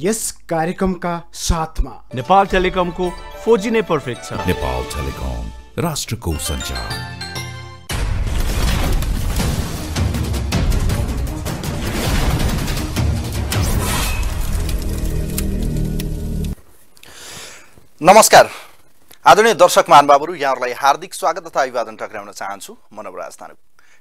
यस कार्यक्रमका साथमा नेपाल टेलिकमको 4G नै पर्फेक्ट छ। नेपाल टेलिकम, राष्ट्रको सञ्चार। नमस्कार आदरणीय दर्शक महानुभावहरु, यहाँहरुलाई हार्दिक स्वागत तथा अभिवादन टक्राउन चाहन्छु। मनोबराज थानु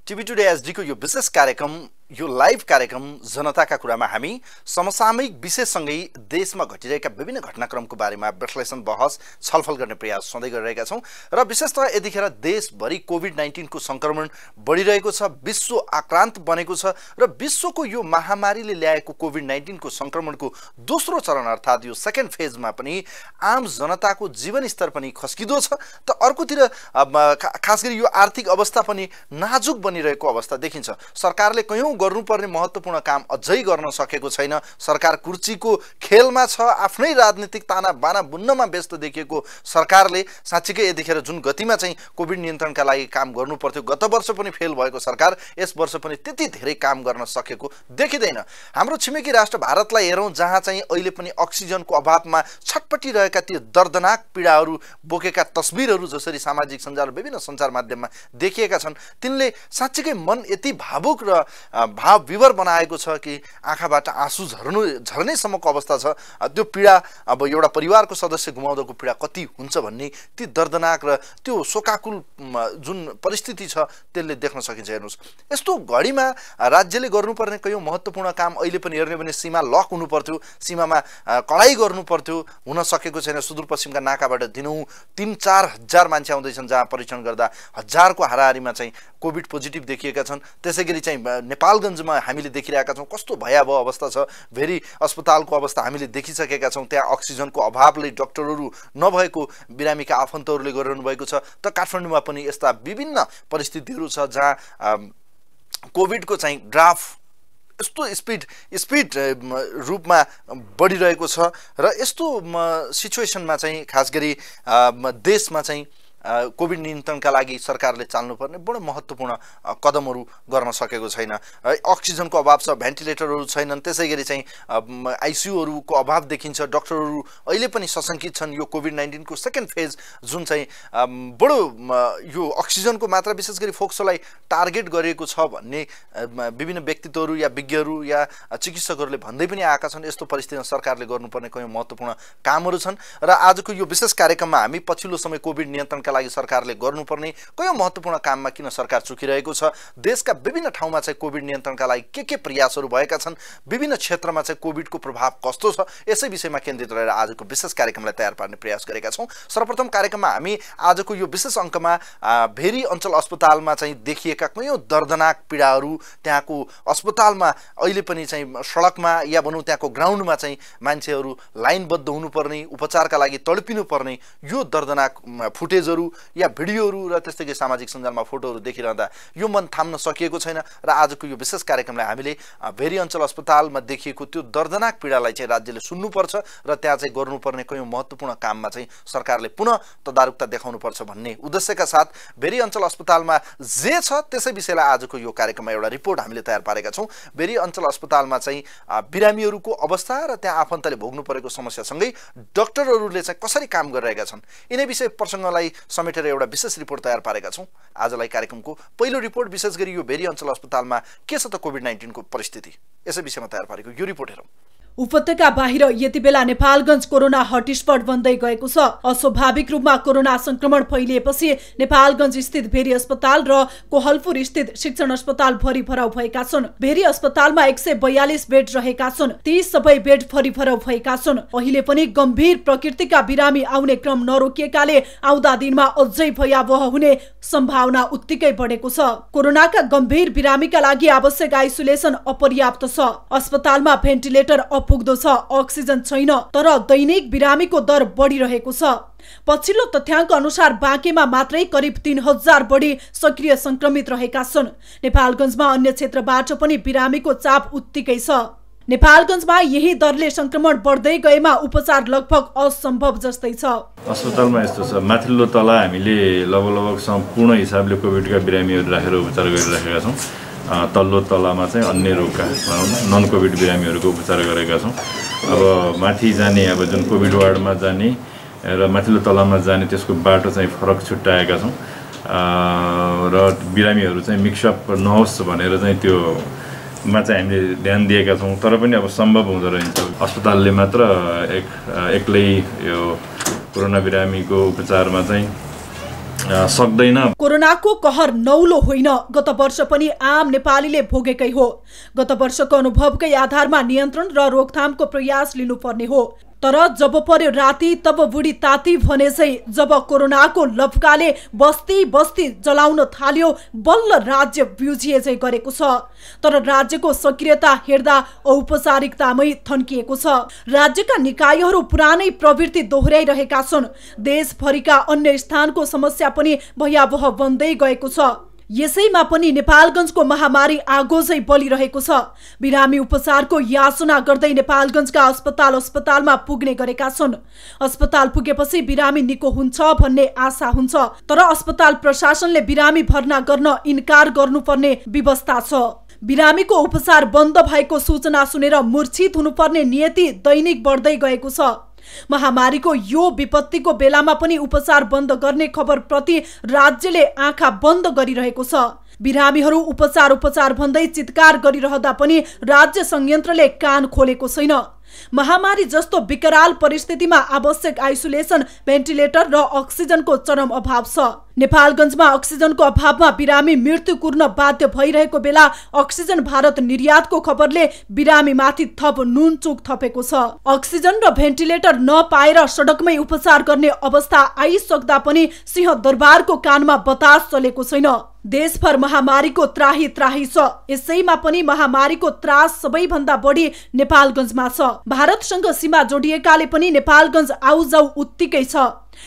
टिभी टुडे एसडीको यो विशेष कार्यक्रम, यो लाइभ कार्यक्रम जनताका कुरामा हामी समसामयिक विषयसँगै देशमा घटिरहेका विभिन्न घटनाक्रमको बारेमा विश्लेषण, बहस, छलफल गर्ने प्रयास सधैँ गरिरहेका छौं र विशेषतः यतिखेर देशभरि कोभिड-19 को संक्रमण बढिरहेको छ, विश्व आक्रान्त बनेको छ र विश्वको यो महामारीले ल्याएको कोभिड-19 को संक्रमणको दोस्रो चरण अर्थात् यो सेकेन्ड फेजमा पनि आम जनताको जीवनस्तर पनि खस्किदो छ त अर्कोतिर खास गरी यो आर्थिक अवस्था पनि नाजुक बनिरहेको अवस्था देखिन्छ। सरकारले कयौं गर्नुपर्ने महत्त्वपूर्ण काम अझै गर्न सकेको छैन। सरकार कुर्चीको खेलमा छ, आफ्नै राजनीतिक ताना बाना बुन्नमा व्यस्त देखिएको सरकारले साँच्चीकै यतिखेर जुन गतिमा चाहिँ कोभिड नियन्त्रणका लागि काम गर्नुपर्थ्यो, गत वर्ष पनि फेल भएको सरकार यस वर्ष पनि त्यति धेरै काम गर्न सकेको देखिँदैन। हाम्रो छिमेकी राष्ट्र भारतलाई हेरौँ, जहाँ चाहिँ अहिले पनि अक्सिजनको अभावमा छटपटिरहेका ती दर्दनाक पीडाहरू बोकेका तस्बिरहरू जसरी सामाजिक सञ्जाल विभिन्न सञ्चार माध्यममा देखिएका छन्, तिनले साँच्चीकै मन यति भावुक र भाव विवर बनाएको छ कि आँखाबाट आँसु झर्नेसम्मको अवस्था छ। त्यो पीडा, अब एउटा परिवारको सदस्य गुमाउँदाको पीडा कति हुन्छ भन्ने ती दर्दनाक र त्यो शोकाकुल जुन परिस्थिति छ त्यसले देख्न सकिन्छ। हेर्नुहोस्, यस्तो घडीमा राज्यले गर्नुपर्ने कयौं महत्त्वपूर्ण काम अहिले पनि हेर्ने भने सीमा लक हुनुपर्थ्यो, सीमामा कडाई गर्नुपर्थ्यो, हुन सकेको छैन। सुदूरपश्चिमका नाकाबाट दिनहुँ 3-4 हजार मान्छे आउँदैछन्, जहाँ परीक्षण गर्दा 1000को हाराहारीमा चाहिँ कोभिड पोजिटिभ देखिएका छन्। त्यसै गरी चाहिँ नेपालगञ्जमा हामीले देखिरहेका छौँ कस्तो भयावह अवस्था छ, भेरी अस्पतालको अवस्था हामीले देखिसकेका छौँ। त्यहाँ अक्सिजनको अभावले डाक्टरहरू नभएको, बिरामीका आफन्तहरूले गरिरहनु भएको छ। त काठमाडौँमा पनि यस्ता विभिन्न परिस्थितिहरू छ जहाँ कोभिडको चाहिँ ड्राफ्ट यस्तो स्पिड रूपमा बढिरहेको छ र यस्तो सिचुएसनमा चाहिँ खास गरी देशमा चाहिँ कोभिड नियन्त्रणका लागि सरकारले चाल्नुपर्ने बडो महत्त्वपूर्ण कदमहरू गर्न सकेको छैन। अक्सिजनको अभाव छ, भेन्टिलेटरहरू छैनन्, त्यसै गरी चाहिँ आइसियुहरूको अभाव देखिन्छ। डाक्टरहरू अहिले पनि सशङ्कित छन्। यो कोभिड-19 को सेकेन्ड फेज जुन चाहिँ बडो यो अक्सिजनको मात्रा विशेष गरी फोक्सोलाई टार्गेट गरिएको छ भन्ने विभिन्न व्यक्तित्वहरू या विज्ञहरू या चिकित्सकहरूले भन्दै पनि आएका छन्। यस्तो परिस्थितिमा सरकारले गर्नुपर्ने कयौं महत्त्वपूर्ण कामहरू छन् र आजको यो विशेष कार्यक्रममा हामी पछिल्लो समय कोभिड नियन्त्रणका लागि सरकारले गर्नुपर्ने कयौं महत्त्वपूर्ण काममा किन सरकार चुकिरहेको छ, देशका विभिन्न ठाउँमा चाहिँ कोभिड नियन्त्रणका लागि के प्रयासहरू भएका छन्, विभिन्न क्षेत्रमा चाहिँ कोभिडको प्रभाव कस्तो छ, यसै विषयमा केन्द्रित रहेर आजको विशेष कार्यक्रमलाई तयार पार्ने प्रयास गरेका छौँ। सर्वप्रथम कार्यक्रममा हामी आजको यो विशेष अङ्कमा भेरी अञ्चल अस्पतालमा चाहिँ देखिएका कयौं दर्दनाक पीडाहरू, त्यहाँको अस्पतालमा अहिले पनि चाहिँ सडकमा या भनौँ त्यहाँको ग्राउन्डमा चाहिँ मान्छेहरू लाइनबद्ध हुनुपर्ने, उपचारका लागि तडपिनुपर्ने यो दर्दनाक फुटेजहरू या भिडियोहरू र त्यस्तै गरी सामाजिक सञ्जालमा फोटोहरू देखिरहँदा यो मन थाम्न सकिएको छैन र आजको यो विशेष कार्यक्रमलाई हामीले भेरी अञ्चल अस्पतालमा देखिएको त्यो दर्दनाक पीडालाई चाहिँ राज्यले सुन्नुपर्छ र त्यहाँ चाहिँ गर्नुपर्ने कयौं महत्त्वपूर्ण काममा चाहिँ सरकारले पुनः तदारुकता देखाउनुपर्छ भन्ने उद्देश्यका साथ भेरी अञ्चल अस्पतालमा जे छ त्यसै विषयलाई आजको यो कार्यक्रममा एउटा रिपोर्ट हामीले तयार पारेका छौँ। भेरी अञ्चल अस्पतालमा चाहिँ बिरामीहरूको अवस्था र त्यहाँ आफन्तले भोग्नु परेको समस्यासँगै डाक्टरहरूले चाहिँ कसरी काम गरिरहेका छन्, यिनै विषय प्रसङ्गलाई समेटेर एउटा विशेष रिपोर्ट तयार पारेका छौँ। आजलाई कार्यक्रमको पहिलो रिपोर्ट विशेष गरी यो भेरी अञ्चल अस्पतालमा के छ त कोभिड-19 को परिस्थिति, यसै विषयमा तयार पारेको यो रिपोर्ट हेरौँ। उपत्यका बाहिर यति बेला नेपालगञ्ज कोरोना हटस्पट बन्दै गएको छ। अस्वाभाविक रूपमा कोरोना संक्रमण फैलिएपछि नेपालगञ्ज स्थित भेरी अस्पताल र कोहलपुर स्थित शिक्षण अस्पताल भरि भराउ भएका छन्। भेरी अस्पतालमा 142 बेड रहेका छन्, ती सबै बेड भरि भराउ भएका छन्। अहिले पनि गम्भीर प्रकृतिका बिरामी आउने क्रम नरोकिएकाले आउँदा दिनमा अझै भयावह हुने सम्भावना उत्तिकै बढेको छ। कोरोनाका गम्भीर बिरामीका लागि आवश्यक आइसोलेसन अपर्याप्त छ। अस्पतालमा भेन्टिलेटर पुग्दो छ, अक्सिजन छैन, तर दैनिक बिरामीको दर बढिरहेको छ। पछिल्लो तथ्याङ्क अनुसार बाँकेमा मात्रै करिब 3000 बढी सक्रिय संक्रमित रहेका छन्। नेपालगञ्जमा अन्य क्षेत्रबाट पनि बिरामीको चाप उत्तिकै छ। नेपालगञ्जमा यही दरले संक्रमण बढ्दै गएमा उपचार लगभग असम्भव जस्तै छ। अस्पतालमा यस्तो छ, माथिल्लो तला हामीले लगभग सम्पूर्ण हिसाबले कोभिडका बिरामीहरू राखेर उपचार गरिरहेका छौँ। तल्लो तलामा चाहिँ अन्य रोगका नन कोभिड बिरामीहरूको उपचार गरेका छौँ। अब माथि जाने अब जुन कोभिड वार्डमा जाने र माथिल्लो तलामा जाने त्यसको बाटो चाहिँ फरक छुट्याएका छौँ र बिरामीहरू चाहिँ मिक्सअप नहोस् भनेर चाहिँ त्यो मा चाहिँ हामीले ध्यान दिएका छौँ। तर पनि अब सम्भव हुँदो रहेछ अस्पतालले मात्र एक्लै यो कोरोना बिरामीको उपचारमा चाहिँ सक्दैन। कोरोनाको कहर नौलो होइन, गत वर्ष पनि आम नेपालीले भोगेकै हो। गत वर्षको अनुभवकै आधारमा नियन्त्रण र रोकथामको प्रयास लिनुपर्ने हो। तर जब पर्यो राती तब बुढी ताती भने चाहिँ जब कोरोनाको लपकाले बस्ती बस्ती जलाउन थाल्यो बल्ल राज्य ब्युजिए चाहिँ गरेको छ। तर राज्यको सक्रियता हेर्दा औपचारिकतामै थन्किएको छ। राज्यका निकायहरू पुरानै प्रवृत्ति दोहोर्याइरहेका छन्। देशभरिका अन्य स्थानको समस्या पनि भयावह बन्दै गएको छ। यसैमा पनि नेपालगञ्जको महामारी आगो चाहिँ बलिरहेको छ। बिरामी उपचारको याचना गर्दै नेपालगञ्जका अस्पतालमा पुग्ने गरेका छन्। अस्पताल पुगेपछि बिरामी निको हुन्छ भन्ने आशा हुन्छ, तर अस्पताल प्रशासनले बिरामी भर्ना गर्न इन्कार गर्नुपर्ने व्यवस्था छ। बिरामीको उपचार बन्द भएको सूचना सुनेर मूर्छित हुनुपर्ने नियति दैनिक बढ्दै गएको छ। महामारीको यो विपत्तिको बेलामा पनि उपचार बन्द गर्ने खबरप्रति राज्यले आँखा बन्द गरिरहेको छ। बिरामीहरू उपचार उपचार भन्दै चित्कार गरिरहँदा पनि राज्य संयन्त्रले कान खोलेको छैन। महामारी जस्तो विकराल परिस्थितिमा आवश्यक आइसोलेसन, भेन्टिलेटर र अक्सिजनको चरम अभाव छ। नेपालगञ्जमा अक्सिजनको अभावमा बिरामी मृत्यु कुर्न बाध्य भइरहेको बेला अक्सिजन भारत निर्यातको खबरले बिरामीमाथि थप नुनचुक थपेको छ। अक्सिजन र भेन्टिलेटर नपाएर सडकमै उपचार गर्ने अवस्था आइसक्दा पनि सिंहदरबारको कानमा बतास चलेको छैन। देशभर महामारीको त्राही त्राही छ। यसैमा पनि महामारीको त्रास सबैभन्दा बढी नेपालगञ्जमा छ। भारतसँग सीमा जोडिएकाले पनि नेपालगञ्ज आउजाउ उत्तिकै छ।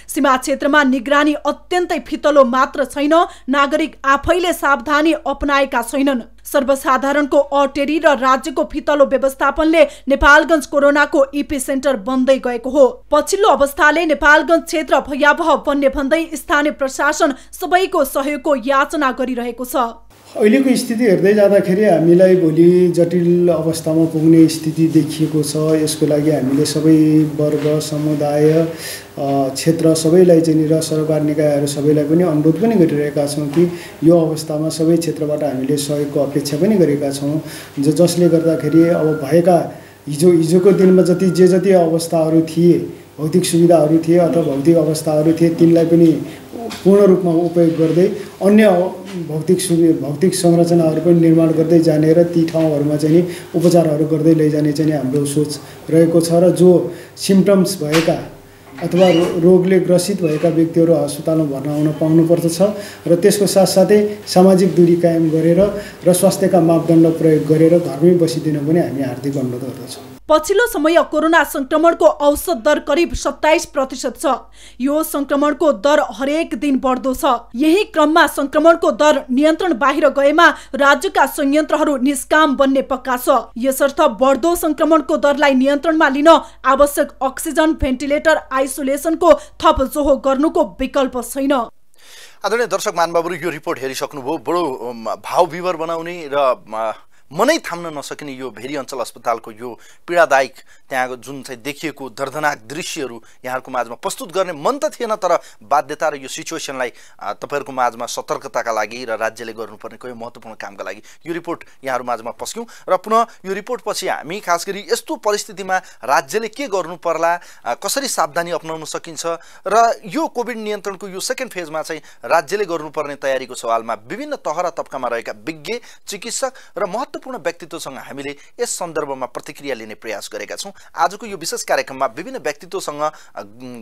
सीमा क्षेत्रमा निगरानी अत्यन्तै फितलो मात्र छैन, नागरिक आफैले सावधानी अपनाएका छैनन्। सर्वसाधारणको अटेरी र राज्यको फितलो व्यवस्थापनले नेपालगञ्ज कोरोनाको इपी सेन्टर बन्दै गएको हो। पछिल्लो अवस्थाले नेपालगञ्ज क्षेत्र भयावह बन्ने भन्दै स्थानीय प्रशासन सबैको सहयोगको याचना गरिरहेको छ। अहिलेको स्थिति हेर्दै जाँदाखेरि हामीलाई भोलि जटिल अवस्थामा पुग्ने स्थिति देखिएको छ। यसको लागि हामीले सबै वर्ग समुदाय क्षेत्र सबैलाई चाहिँ सरकार निकायहरू सबैलाई पनि अनुरोध पनि गरिरहेका छौँ कि यो अवस्थामा सबै क्षेत्रबाट हामीले सहयोगको अपेक्षा पनि गरेका छौँ, जसले गर्दाखेरि अब भएका हिजोको दिनमा जति अवस्थाहरू थिए, भौतिक सुविधाहरू थिए अथवा भौतिक अवस्थाहरू थिए, तिनलाई पनि पूर्ण रूपमा उपयोग गर्दै अन्य भौतिक संरचनाहरू पनि निर्माण गर्दै जाने र ती ठाउँहरूमा चाहिँ उपचारहरू गर्दै लैजाने चाहिँ हाम्रो सोच रहेको छ। र जो सिम्पटम्स भएका अथवा रोगले ग्रसित भएका व्यक्तिहरू अस्पतालमा भर्ना हुन पाउनुपर्दछ र त्यसको साथसाथै सामाजिक दूरी कायम गरेर र स्वास्थ्यका मापदण्ड प्रयोग गरेर घरमै बसिदिन पनि हामी हार्दिक अनुरोध गर्दछौँ। पछिल्लो समय कोरोना संक्रमणको औसत दर करिब 27% छ। यो संक्रमणको दर हरेक दिन बढ्दो छ। यही क्रममा संक्रमणको दर नियन्त्रण बाहिर गएमा राज्यका संयन्त्रहरू निष्काम बन्ने पक्का छ। यसर्थ बढ्दो संक्रमणको दरलाई नियन्त्रणमा लिन आवश्यक अक्सिजन, भेन्टिलेटर, आइसोलेसनको थप जोहो गर्नुको विकल्प छैन। आदरणीय दर्शक मानबाबुहरू, यो रिपोर्ट हेरिसक्नुभयो। बडो भाव विवर बनाउने र मनै थाम्न नसकिने यो भेरी अञ्चल अस्पतालको यो पीडादायक त्यहाँ जुन चाहिँ देखिएको दर्दनाक दृश्यहरू यहाँहरूको माझमा प्रस्तुत गर्ने मन त थिएन, तर बाध्यता र यो सिचुएसनलाई तपाईँहरूको माझमा सतर्कताका लागि र राज्यले गर्नुपर्ने कोही महत्त्वपूर्ण कामका लागि यो रिपोर्ट यहाँहरू माझमा पस्क्यौँ। र पुनः यो रिपोर्टपछि हामी खास गरी यस्तो परिस्थितिमा राज्यले के गर्नु पर्ला, कसरी सावधानी अप्नाउन सकिन्छ र यो कोभिड नियन्त्रणको यो सेकेन्ड फेजमा चाहिँ राज्यले गर्नुपर्ने तयारीको सवालमा विभिन्न तह र तबकामा रहेका विज्ञ, चिकित्सक र महत्त्वपूर्ण व्यक्तित्वसँग हामीले यस सन्दर्भमा प्रतिक्रिया लिने प्रयास गरेका छौँ। आजको यो विशेष कार्यक्रममा विभिन्न व्यक्तित्वसँग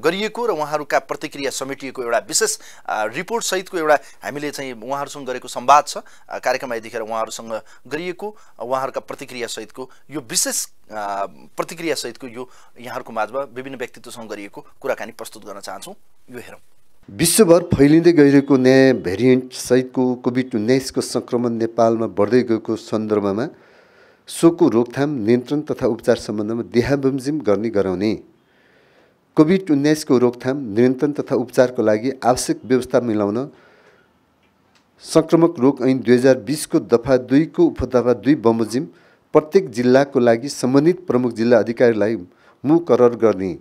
गरिएको र उहाँहरूका प्रतिक्रिया समेटिएको एउटा विशेष रिपोर्ट सहितको एउटा हामीले चाहिँ उहाँहरूसँग गरेको संवाद छ। कार्यक्रममा यतिखेर उहाँहरूसँग गरिएको उहाँहरूका प्रतिक्रिया सहितको यो विशेष प्रतिक्रिया सहितको यो यहाँहरूको माझमा विभिन्न व्यक्तित्वसँग गरिएको कुराकानी प्रस्तुत गर्न चाहन्छौँ। यो हेरौँ। विश्वभर फैलिँदै गइरहेको नयाँ भेरिएन्ट सहितको कोभिड-19 को संक्रमण नेपालमा बढ्दै गएको सन्दर्भमा सोको रोकथाम, नियन्त्रण तथा उपचार सम्बन्धमा देहाबमजिम गर्ने गराउने, कोभिड-19 को रोकथाम, नियन्त्रण तथा उपचारको लागि आवश्यक व्यवस्था मिलाउन संक्रमक रोग ऐन 2020 को दफा 2 को उपदफा 2 बमोजिम प्रत्येक जिल्लाको लागि सम्बन्धित प्रमुख जिल्ला अधिकारीलाई मुकरर गर्ने।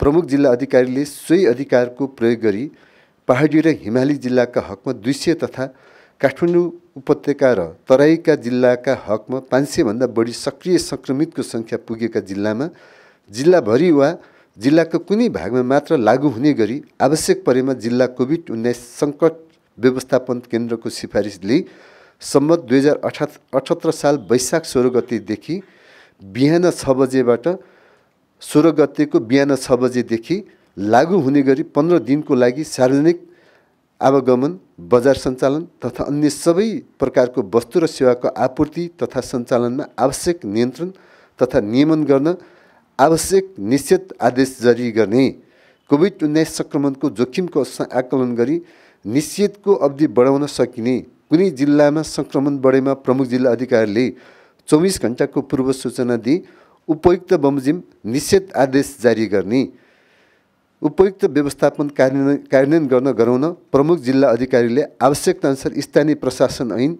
प्रमुख जिल्ला अधिकारीले सोही अधिकारको प्रयोग गरी पहाडी र हिमाली जिल्लाका हकमा 200 तथा काठमाडौँ उपत्यका र तराईका जिल्लाका हकमा 500 भन्दा बढी सक्रिय संक्रमितको संख्या पुगेका जिल्लामा जिल्लाभरि वा जिल्लाको कुनै भागमा मात्र लागू हुने गरी आवश्यक परेमा जिल्ला कोभिड-19 संकट व्यवस्थापन केन्द्रको सिफारिसले सम्बत 2078 साल वैशाख 16 गतेदेखि बिहान 6 बजेबाट 16 गतेको बिहान 6 बजेदेखि लागू हुने गरी 15 दिनको लागि सार्वजनिक आवागमन, बजार सञ्चालन तथा अन्य सबै प्रकारको वस्तु र सेवाको आपूर्ति तथा सञ्चालनमा आवश्यक नियन्त्रण तथा नियमन गर्न आवश्यक निश्चित आदेश जारी गर्ने। कोभिड-19 संक्रमणको जोखिमको आकलन गरी निश्चितको अवधि बढाउन सकिने। कुनै जिल्लामा संक्रमण बढेमा प्रमुख जिल्ला अधिकारीले 24 घण्टाको पूर्व सूचना दिई उपयुक्त बमोजिम निश्चित आदेश जारी गर्ने। उपयुक्त व्यवस्थापन कार्यान्वयन गर्न गराउन प्रमुख जिल्ला अधिकारीले आवश्यकताअनुसार स्थानीय प्रशासन ऐन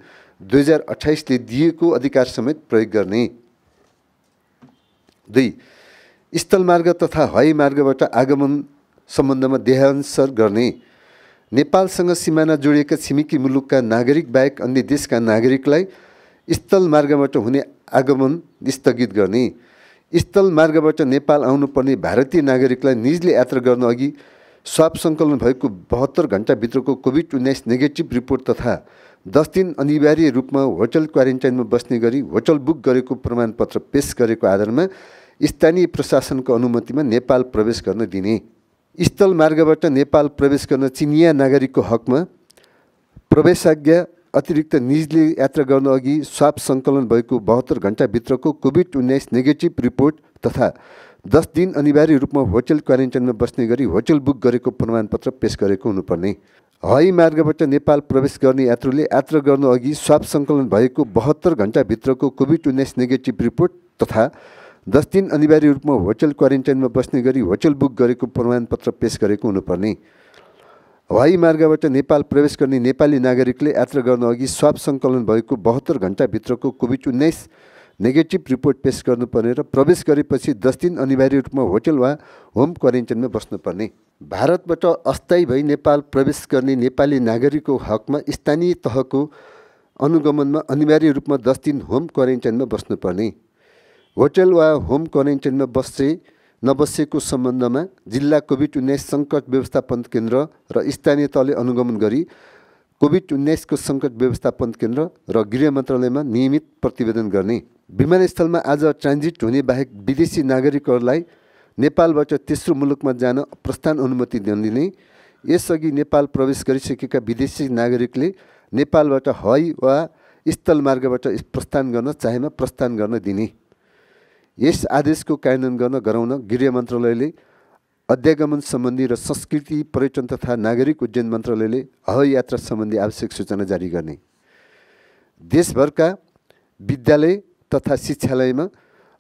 2028 ले दिएको अधिकार समेत प्रयोग गर्ने। 2. स्थलमार्ग तथा हवाई मार्गबाट आगमन सम्बन्धमा देहान्तर गर्ने। नेपालसँग सीमाना जोडिएका छिमेकी मुलुकका नागरिक बाहेक अन्य देशका नागरिकलाई स्थल मार्गबाट हुने आगमन स्थगित गर्ने। स्थल मार्गबाट नेपाल आउनुपर्ने भारतीय नागरिकलाई निजले यात्रा गर्न अघि स्वाब सङ्कलन भएको 72 घण्टाभित्रको कोभिड-19 नेगेटिभ रिपोर्ट तथा 10 दिन अनिवार्य रूपमा होटल क्वारेन्टाइनमा बस्ने गरी होटल बुक गरेको प्रमाणपत्र पेश गरेको आधारमा स्थानीय प्रशासनको अनुमतिमा नेपाल प्रवेश गर्न दिने। स्थल मार्गबाट नेपाल प्रवेश गर्न चिनिया नागरिकको हकमा प्रवेशाज्ञा अतिरिक्त निजले यात्रा गर्न अघि स्वाब सङ्कलन भएको 72 घण्टाभित्रको कोभिड-19 नेगेटिभ रिपोर्ट तथा 10 दिन अनिवार्य रूपमा होटल क्वारेन्टाइनमा बस्ने गरी होटल बुक गरेको प्रमाणपत्र पेश गरेको हुनुपर्ने। हवाई मार्गबाट नेपाल प्रवेश गर्ने यात्रुले यात्रा गर्न अघि स्वाब सङ्कलन भएको 72 घण्टाभित्रको कोभिड-19 नेगेटिभ रिपोर्ट तथा 10 दिन अनिवार्य रूपमा होटल क्वारेन्टाइनमा बस्ने गरी होटल बुक गरेको प्रमाणपत्र पेश गरेको हुनुपर्ने। हवाई मार्गबाट नेपाल प्रवेश गर्ने नेपाली नागरिकले यात्रा गर्न अघि स्वाब सङ्कलन भएको 72 घण्टाभित्रको कोभिड-19 नेगेटिभ रिपोर्ट पेश गर्नुपर्ने र प्रवेश गरेपछि 10 दिन अनिवार्य रूपमा होटल वा होम क्वारेन्टाइनमा बस्नुपर्ने। भारतबाट अस्थायी भई नेपाल प्रवेश गर्ने नेपाली नागरिकको हकमा स्थानीय तहको अनुगमनमा अनिवार्य रूपमा 10 दिन होम क्वारेन्टाइनमा बस्नुपर्ने। होटल वा होम क्वारेन्टाइनमा नबसेको सम्बन्धमा जिल्ला कोभिड-19 संकट व्यवस्थापन केन्द्र र स्थानीय तहले अनुगमन गरी कोभिड-19 को संकट व्यवस्थापन केन्द्र र गृह मन्त्रालयमा नियमित प्रतिवेदन गर्ने। विमानस्थलमा आज ट्रान्जिट हुने बाहेक विदेशी नागरिकहरूलाई नेपालबाट तेस्रो मुलुकमा जान प्रस्थान अनुमति नदिने। यसअघि नेपाल प्रवेश गरिसकेका विदेशी नागरिकले नेपालबाट हवाई वा स्थल मार्गबाट प्रस्थान गर्न चाहेमा प्रस्थान गर्न दिने। यस आदेशको कार्यान्वयन गराउन गृह मन्त्रालयले, अध्यागमन सम्बन्धी र संस्कृति, पर्यटन तथा नागरिक उड्डयन मन्त्रालयले हवाई यात्रा सम्बन्धी आवश्यक सूचना जारी गर्ने। देशभरका विद्यालय तथा शिक्षालयमा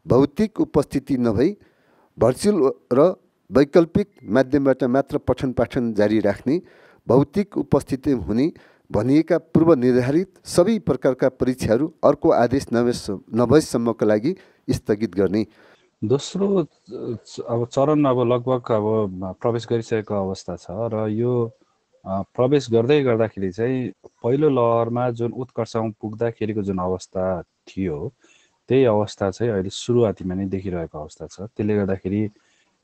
भौतिक उपस्थिति नभई भर्चुअल र वैकल्पिक माध्यमबाट मात्र पठन पाठन जारी राख्ने। भौतिक उपस्थिति हुने भनिएका पूर्व निर्धारित सबै प्रकारका परीक्षाहरू अर्को आदेश नभएसम्मका लागि स्थगित गर्ने। दोस्रो अब चरण अब लगभग अब प्रवेश गरिसकेको अवस्था छ र यो प्रवेश गर्दै गर्दाखेरि चाहिँ पहिलो लहरमा जुन उत्कर्षमा पुग्दाखेरिको जुन अवस्था थियो त्यही अवस्था चाहिँ अहिले सुरुवातीमा नै देखिरहेको अवस्था छ। त्यसले गर्दाखेरि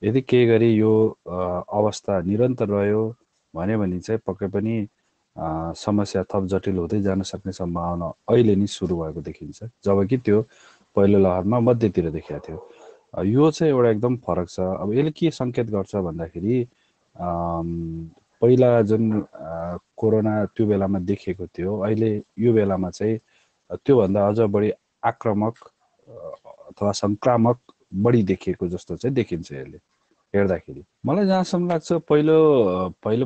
यदि के गरी यो अवस्था निरन्तर रह्यो भने चाहिँ पक्कै पनि समस्या थप जटिल हुँदै जान सक्ने सम्भावना अहिले नै सुरु भएको देखिन्छ, जबकि त्यो पहिलो लहरमा मध्यतिर देखिएको थियो। यो चाहिँ एउटा एकदम फरक छ। अब यसले के सङ्केत गर्छ भन्दाखेरि पहिला जुन कोरोना त्यो बेलामा देखिएको थियो अहिले यो बेलामा चाहिँ त्योभन्दा अझ बढी आक्रामक अथवा सङ्क्रामक बढी देखिएको जस्तो चाहिँ देखिन्छ यसले हेर्दाखेरि। मलाई जहाँसम्म लाग्छ पहिलो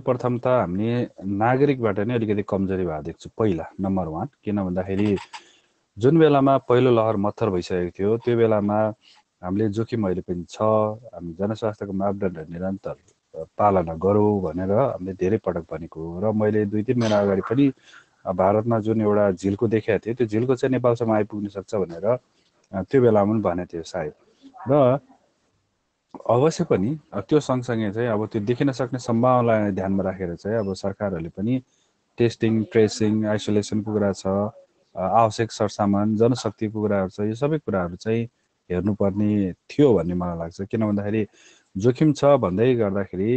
प्रथम त हामीले नागरिकबाट नै अलिकति कमजोरी भएको देख्छु पहिला नम्बर 1, किन भन्दाखेरि जुन बेलामा पहिलो लहर मत्थर भइसकेको थियो त्यो बेलामा हामीले जोखिम अहिले पनि छ, हामी जनस्वास्थ्यको मापदण्ड निरन्तर पालना गरौँ भनेर हामीले धेरै पटक भनेको र मैले 2-3 महिना अगाडि पनि भारतमा जुन एउटा झिलको देखेको थिए त्यो झिलको चाहिँ नेपालसम्म आइपुग्न सक्छ भनेर त्यो बेलामा भनेको थियो सायद। र अवश्य पनि त्यो सँगसँगै चाहिँ अब त्यो देखिन सक्ने सम्भावनालाई ध्यानमा राखेर चाहिँ अब सरकारहरूले पनि टेस्टिङ, ट्रेसिङ, आइसोलेसनको कुरा छ, आवश्यक सरसामान, जनशक्तिको कुराहरू छ, यो सबै कुराहरू चाहिँ हेर्नुपर्ने थियो भन्ने मलाई लाग्छ। किन भन्दाखेरि जोखिम छ भन्दै गर्दाखेरि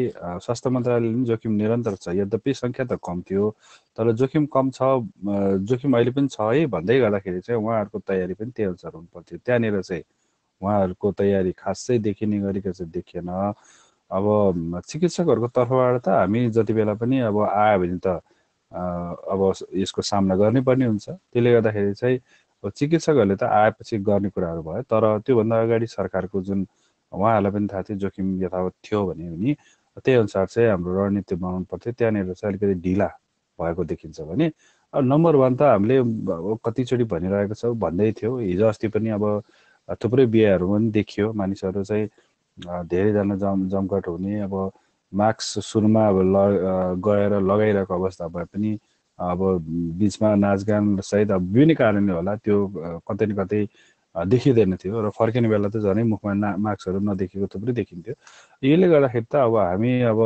स्वास्थ्य मन्त्रालयले पनि जोखिम निरन्तर छ, यद्यपि सङ्ख्या त कम थियो तर जोखिम कम छ, जोखिम अहिले पनि छ है भन्दै गर्दाखेरि चाहिँ उहाँहरूको तयारी पनि त्यही अनुसार हुनुपर्थ्यो। त्यहाँनिर चाहिँ उहाँहरूको तयारी खासै देखिने गरेको चाहिँ देखिएन। अब चिकित्सकहरूको तर्फबाट त हामी जति बेला पनि अब आयो भने त अब यसको सामना गर्नैपर्ने हुन्छ, त्यसले गर्दाखेरि चाहिँ अब चिकित्सकहरूले त आएपछि गर्ने कुराहरू भयो, तर त्योभन्दा अगाडि सरकारको जुन उहाँहरूलाई पनि थाहा थियो जोखिम यथावत थियो भने पनि त्यही अनुसार चाहिँ हाम्रो रणनीति बनाउनु पर्थ्यो। त्यहाँनिर चाहिँ अलिकति ढिला भएको देखिन्छ भने अब नम्बर 1 त हामीले कतिचोटि भनिरहेको छ भन्दै थियो, हिजो अस्ति पनि अब थुप्रै बिहाहरू पनि देखियो, मानिसहरू चाहिँ धेरैजना जमघट हुने, अब मास्क सुरुमा अब गएर लगाइरहेको अवस्था भए पनि अब बिचमा नाचगान सहित अब विभिन्न कारणले होला त्यो कतै न कतै देखिँदैन थियो र फर्किने बेला त झनै मुखमा मास्कहरू नदेखेको थुप्रै देखिन्थ्यो। यसले गर्दाखेरि त अब हामी अब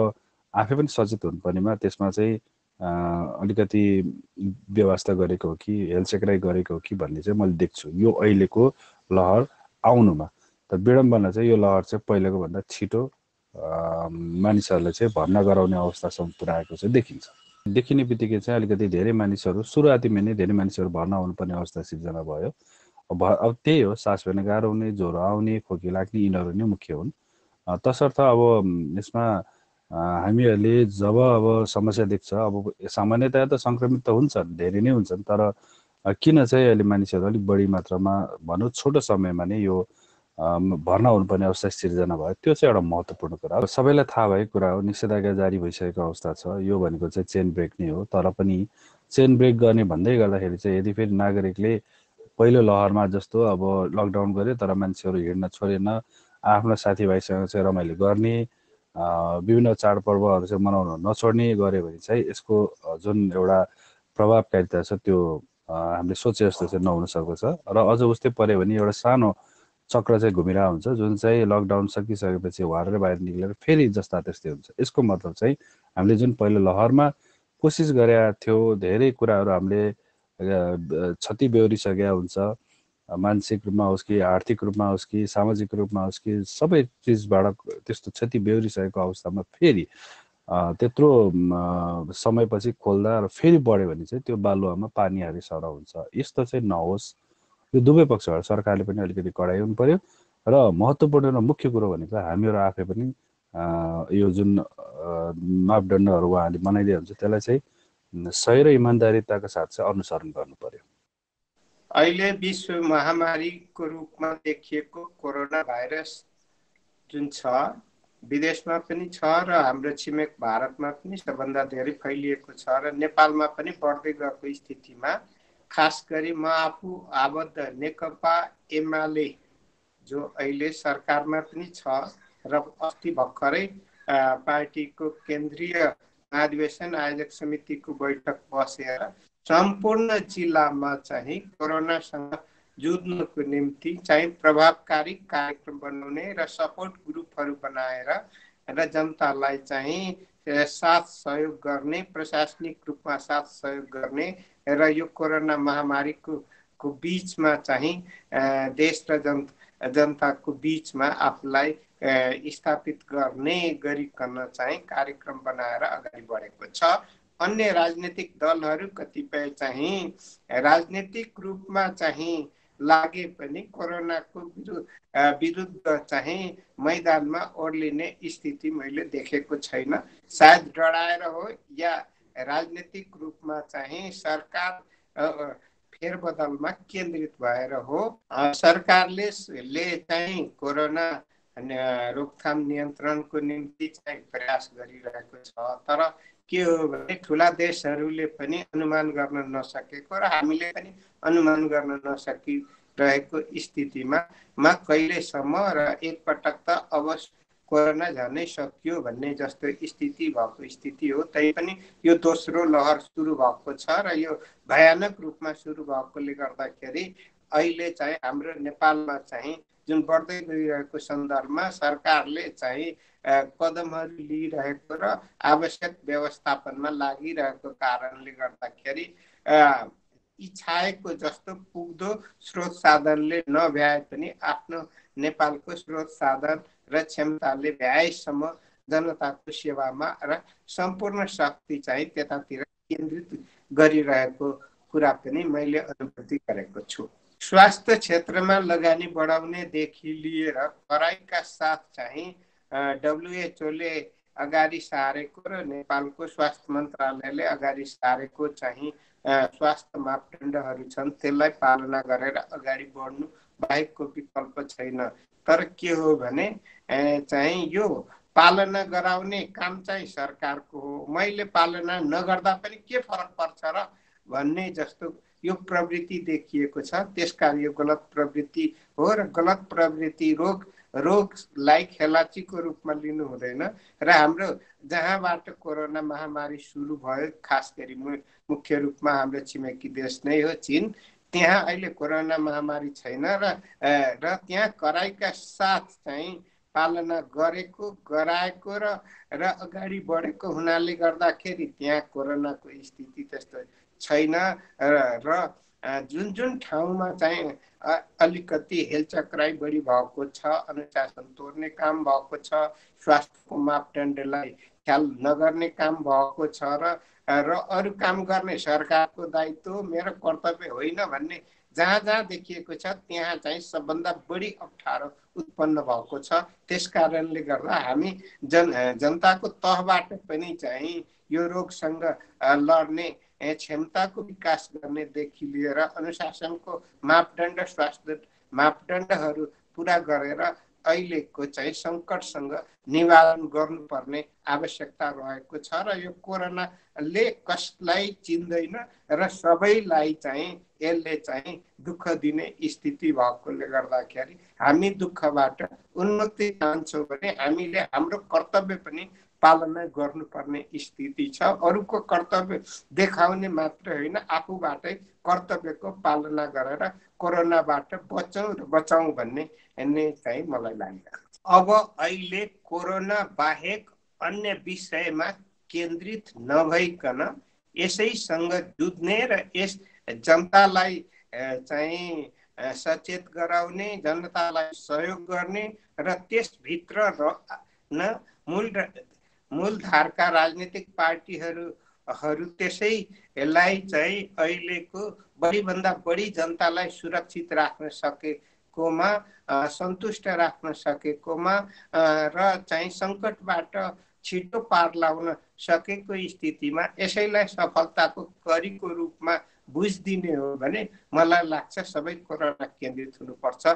आफै पनि सचेत हुनुपर्नेमा त्यसमा चाहिँ अलिकति व्यवस्था गरेको हो कि हेलचेक्राइ गरेको हो कि भन्ने चाहिँ मैले देख्छु यो अहिलेको लहर आउनुमा। त विडम्बना चाहिँ यो लहर चाहिँ पहिलेको भन्दा छिटो मानिसहरूलाई चाहिँ भर्ना गराउने अवस्थासम्म पुऱ्याएको चाहिँ देखिन्छ। देखिने बित्तिकै चाहिँ अलिकति धेरै मानिसहरू सुरुवातीमा नै धेरै मानिसहरू भर्ना आउनुपर्ने अवस्था सिर्जना भयो। अब त्यही हो, सास फेर्न गाह्रो हुने, ज्वरो आउने, खोकी लाग्ने, यिनीहरू नै मुख्य हुन्। तसर्थ अब यसमा हामीहरूले जब अब समस्या देख्छ, अब सामान्यतया त सङ्क्रमित त हुन्छन्, धेरै नै हुन्छन्, तर किन चाहिँ अहिले मानिसहरू अलिक बढी मात्रामा भनौँ छोटो समयमा नै यो भर्ना हुनुपर्ने अवस्था सिर्जना भयो, त्यो चाहिँ एउटा महत्त्वपूर्ण कुरा हो, सबैलाई थाहा भएको कुरा हो। निषेधाज्ञा जारी भइसकेको अवस्था छ, यो भनेको चाहिँ चेन ब्रेक नै हो, तर पनि चेन ब्रेक गर्ने भन्दै गर्दाखेरि चाहिँ यदि फेरि नागरिकले पहिलो लहरमा जस्तो अब लकडाउन गरे तर मान्छेहरू हिँड्न छोडेन, आफ्ना साथीभाइसँग चाहिँ रमाइलो गर्ने, विभिन्न चाडपर्वहरू चाहिँ मनाउन नछोड्ने गऱ्यो भने चाहिँ यसको जुन एउटा प्रभावकारिता छ त्यो हामीले सोचे जस्तो चाहिँ नहुन सक्दछ। र अझ उस्तै पऱ्यो भने एउटा सानो चक्र चाहिँ घुमिरहेको हुन्छ जुन चाहिँ लकडाउन सकिसकेपछि हरेर बाहिर निक्लेर फेरि जस्ता त्यस्तै हुन्छ। यसको मतलब चाहिँ हामीले जुन पहिलो लहरमा कोसिस गरेका थियौँ, धेरै कुराहरू हामीले क्षति बेहोरिसकेका हुन्छ, मानसिक रूपमा होस् कि आर्थिक रूपमा होस् कि सामाजिक रूपमा होस् कि सबै चिजबाट त्यस्तो क्षति बेहोरिसकेको अवस्थामा फेरि त्यत्रो समयपछि खोल्दा र फेरि बढ्यो भने चाहिँ त्यो बालुवामा पानी हाली सडा हुन्छ। यस्तो चाहिँ नहोस्, यो दुवै पक्षबाट सरकारले पनि अलिकति कडाइ हुनु पर्यो र महत्त्वपूर्ण र मुख्य कुरो भनेको हामीहरू आफै पनि यो जुन मापदण्डहरू उहाँले बनाइदिए हुन्छ त्यसलाई चाहिँ सही र इमान्दारिताको साथ चाहिँ अनुसरण गर्नु पर्यो। अहिले विश्व महामारीको रूपमा देखिएको कोरोना भाइरस जुन छ विदेशमा पनि छ र हाम्रो छिमेक भारतमा पनि सबभन्दा धेरै फैलिएको छ र नेपालमा पनि बढ्दै गएको स्थितिमा खास गरी म आफू आबद्ध नेकपा एमाले जो अहिले सरकारमा पनि छ र अस्ति भर्खरै पार्टीको केन्द्रीय महाधिवेशन आयोजक समितिको बैठक बसेर सम्पूर्ण जिल्लामा चाहिँ कोरोनासँग जुझ्नको निम्ति चाहिँ प्रभावकारी कार्यक्रम बनाउने र सपोर्ट ग्रुपहरू बनाएर र जनतालाई चाहिँ साथ सहयोग गर्ने, प्रशासनिक रूपमा साथ सहयोग गर्ने र यो कोरोना महामारीको बिचमा चाहिँ देश र जनताको बिचमा आफूलाई स्थापित गर्ने गरिकन चाहिँ कार्यक्रम बनाएर अगाडि बढेको छ। अन्य राजनीतिक दलहरू कतिपय चाहिँ राजनीतिक रूपमा चाहिँ लागे पनि कोरोनाको विरुद्ध चाहिँ मैदानमा ओर्लिने स्थिति मैले देखेको छैन। सायद डराएर हो या राजनीतिक रूपमा चाहिँ सरकार फेरबदलमा केन्द्रित भएर हो। सरकारले चाहिँ कोरोना रोकथाम नियन्त्रणको निम्ति चाहिँ प्रयास गरिरहेको छ, तर के हो भने ठुला देशहरूले पनि अनुमान गर्न नसकेको र हामीले पनि अनुमान गर्न नसकिरहेको स्थितिमा कहिलेसम्म र एकपटक त अब कोरोना झर्नै सकियो भन्ने जस्तो स्थिति भएको स्थिति हो। तैपनि यो दोस्रो लहर सुरु भएको छ र यो भयानक रूपमा सुरु भएकोले गर्दाखेरि अहिले चाहिँ हाम्रो नेपालमा चाहिँ जुन बढ्दै गइरहेको सन्दर्भमा सरकारले चाहिँ कदमहरू लिइरहेको र आवश्यक व्यवस्थापनमा लागिरहेको कारणले गर्दाखेरि इच्छाएको जस्तो पुग्दो स्रोत साधनले नभ्याए पनि आफ्नो नेपालको स्रोत साधन र क्षमताले भ्याएसम्म जनताको सेवामा र सम्पूर्ण शक्ति चाहिँ त्यतातिर केन्द्रित गरिरहेको कुरा पनि मैले अनुभूति गरेको छु। स्वास्थ्य क्षेत्रमा लगानी बढाउनेदेखि लिएर कराईका साथ चाहिँ डब्लुएचओले अगाडि सारेको र नेपालको स्वास्थ्य मन्त्रालयले अगाडि सारेको चाहिँ स्वास्थ्य मापदण्डहरू छन्, त्यसलाई पालना गरेर अगाडि बढ्नु बाहेकको विकल्प छैन। तर के हो भने चाहिँ यो पालना गराउने काम चाहिँ सरकारको हो। मैले पालना नगर्दा पनि के फरक पर्छ र भन्ने जस्तो यो प्रवृत्ति देखिएको छ। त्यसकारण यो गलत प्रवृत्ति हो र गलत प्रवृत्ति रोगलाई खेलाचीको रूपमा लिनु हुँदैन। र हाम्रो जहाँबाट कोरोना महामारी सुरु भयो, खास गरी मुख्य रूपमा हाम्रो छिमेकी देश नै हो चीन, त्यहाँ अहिले कोरोना महामारी छैन र त्यहाँ कराईका साथ चाहिँ पालना गरेको गराएको र अगाडि बढेको हुनाले गर्दाखेरि त्यहाँ कोरोनाको स्थिति त्यस्तो छैन र जुन ठाउँमा चाहिँ अलिकति हेलचक्राई बढी भएको छ, अनुशासन तोड्ने काम भएको छ, स्वास्थ्यको मापदण्डलाई ख्याल नगर्ने काम भएको छ र अरू काम गर्ने सरकारको दायित्व मेरो कर्तव्य होइन भन्ने जहाँ देखिएको छ त्यहाँ चाहिँ सबभन्दा बढी अप्ठ्यारो उत्पन्न भएको छ। त्यस कारणले गर्दा हामी जनताको तहबाट पनि चाहिँ यो रोगसँग लड्ने क्षमताको विकास गर्नेदेखि लिएर अनुशासनको मापदण्ड, स्वास्थ्य मापदण्डहरू पुरा गरेर अहिलेको चाहिँ सङ्कटसँग निवारण गर्नुपर्ने आवश्यकता रहेको छ। र यो कोरोनाले कसलाई चिन्दैन र सबैलाई चाहिँ यसले चाहिँ दुःख दिने स्थिति भएकोले गर्दाखेरि हामी दुःखबाट उन्मुक्ति चाहन्छौँ भने हामीले हाम्रो कर्तव्य पनि पालना गर्नुपर्ने स्थिति छ। अरूको कर्तव्य देखाउने मात्र होइन, आफूबाटै कर्तव्यको पालना गरेर कोरोनाबाट बचौँ र बचाउँ भन्ने चाहिँ मलाई लाग्छ। अब अहिले कोरोना बाहेक अन्य विषयमा केन्द्रित नभइकन यसैसँग जुझ्ने र यस जनतालाई चाहिँ सचेत गराउने, जनतालाई सहयोग गर्ने र त्यसभित्र रहन मूलधारका राजनीतिक पार्टीहरू त्यसैलाई चाहिँ अहिलेको बढीभन्दा बढी जनतालाई सुरक्षित राख्न सकेकोमा, सन्तुष्ट राख्न सकेकोमा र चाहिँ सङ्कटबाट छिटो पार लाउन सकेको स्थितिमा यसैलाई सफलताको करीको रूपमा बुझिदिने हो भने मलाई लाग्छ सबै कोरोना केन्द्रित हुनुपर्छ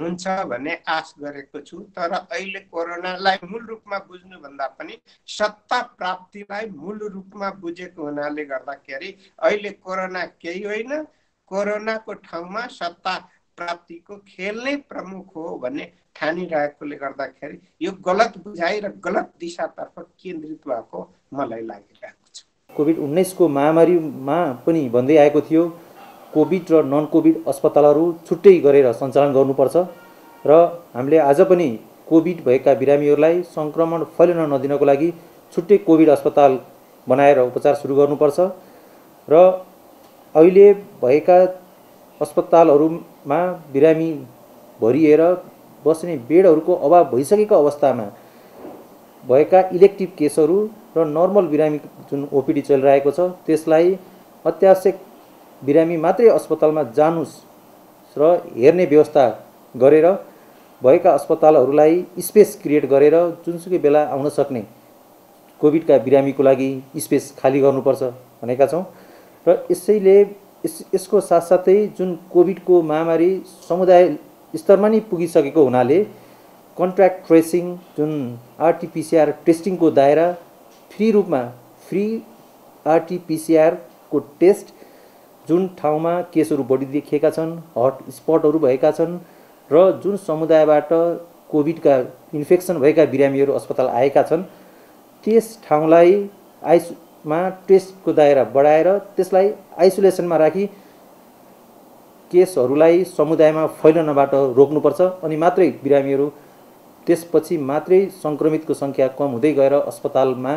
हुन्छ भन्ने आश गरेको छु। तर अहिले कोरोनालाई मूल रूपमा बुझ्नुभन्दा पनि सत्ता प्राप्तिलाई मूल रूपमा बुझेको हुनाले गर्दाखेरि अहिले कोरोना केही होइन, कोरोनाको ठाउँमा सत्ता प्राप्तिको खेल नै प्रमुख हो भन्ने ठानिरहेकोले गर्दाखेरि यो गलत बुझाइ र गलत दिशातर्फ केन्द्रित भएको मलाई लागिरहेको छ। कोभिड-19 को महामारीमा पनि भन्दै आएको थियो, कोभिड र नन कोभिड अस्पतालहरू छुट्टै गरेर सञ्चालन गर्नुपर्छ र हामीले आज पनि कोभिड भएका बिरामीहरूलाई सङ्क्रमण फैलिन नदिनको लागि छुट्टै कोभिड अस्पताल बनाएर उपचार सुरु गर्नुपर्छ र अहिले भएका अस्पतालहरूमा बिरामी भरिएर बस्ने बेडहरूको अभाव भइसकेको अवस्थामा भएका इलेक्टिभ केसहरू र नर्मल बिरामी जुन ओपिडी चलिरहेको छ त्यसलाई अत्यावश्यक बिरामी मात्रै अस्पतालमा जानुस् र हेर्ने व्यवस्था गरेर भएका अस्पतालहरूलाई स्पेस क्रिएट गरेर जुनसुकै बेला आउन सक्ने कोभिडका बिरामीको लागि स्पेस खाली गर्नुपर्छ भनेका छौँ र यसैले यसको साथसाथै जुन कोभिडको महामारी समुदाय स्तरमा नै पुगिसकेको हुनाले कन्ट्याक्ट ट्रेसिङ जुन आरटिपिसिआर टेस्टिङको दायरा फ्री रूपमा फ्री आरटिपिसिआर को टेस्ट जुन ठाउँमा केसहरू बढी देखिएका छन्, हट स्पटहरू भएका छन् र जुन समुदायबाट कोभिड का इन्फेक्सन भएका बिरामीहरु अस्पताल आएका छन् त्यस ठाउँलाई आइसोमा टेस्ट को दायरा बढाएर त्यसलाई आइसोलेसनमा राखी केसहरुलाई समुदायमा फैलनबाट रोक्नुपर्छ अनि मात्रै बिरामीहरु त्यसपछि मात्रै संक्रमितको संख्या कम हुँदै गएर अस्पतालमा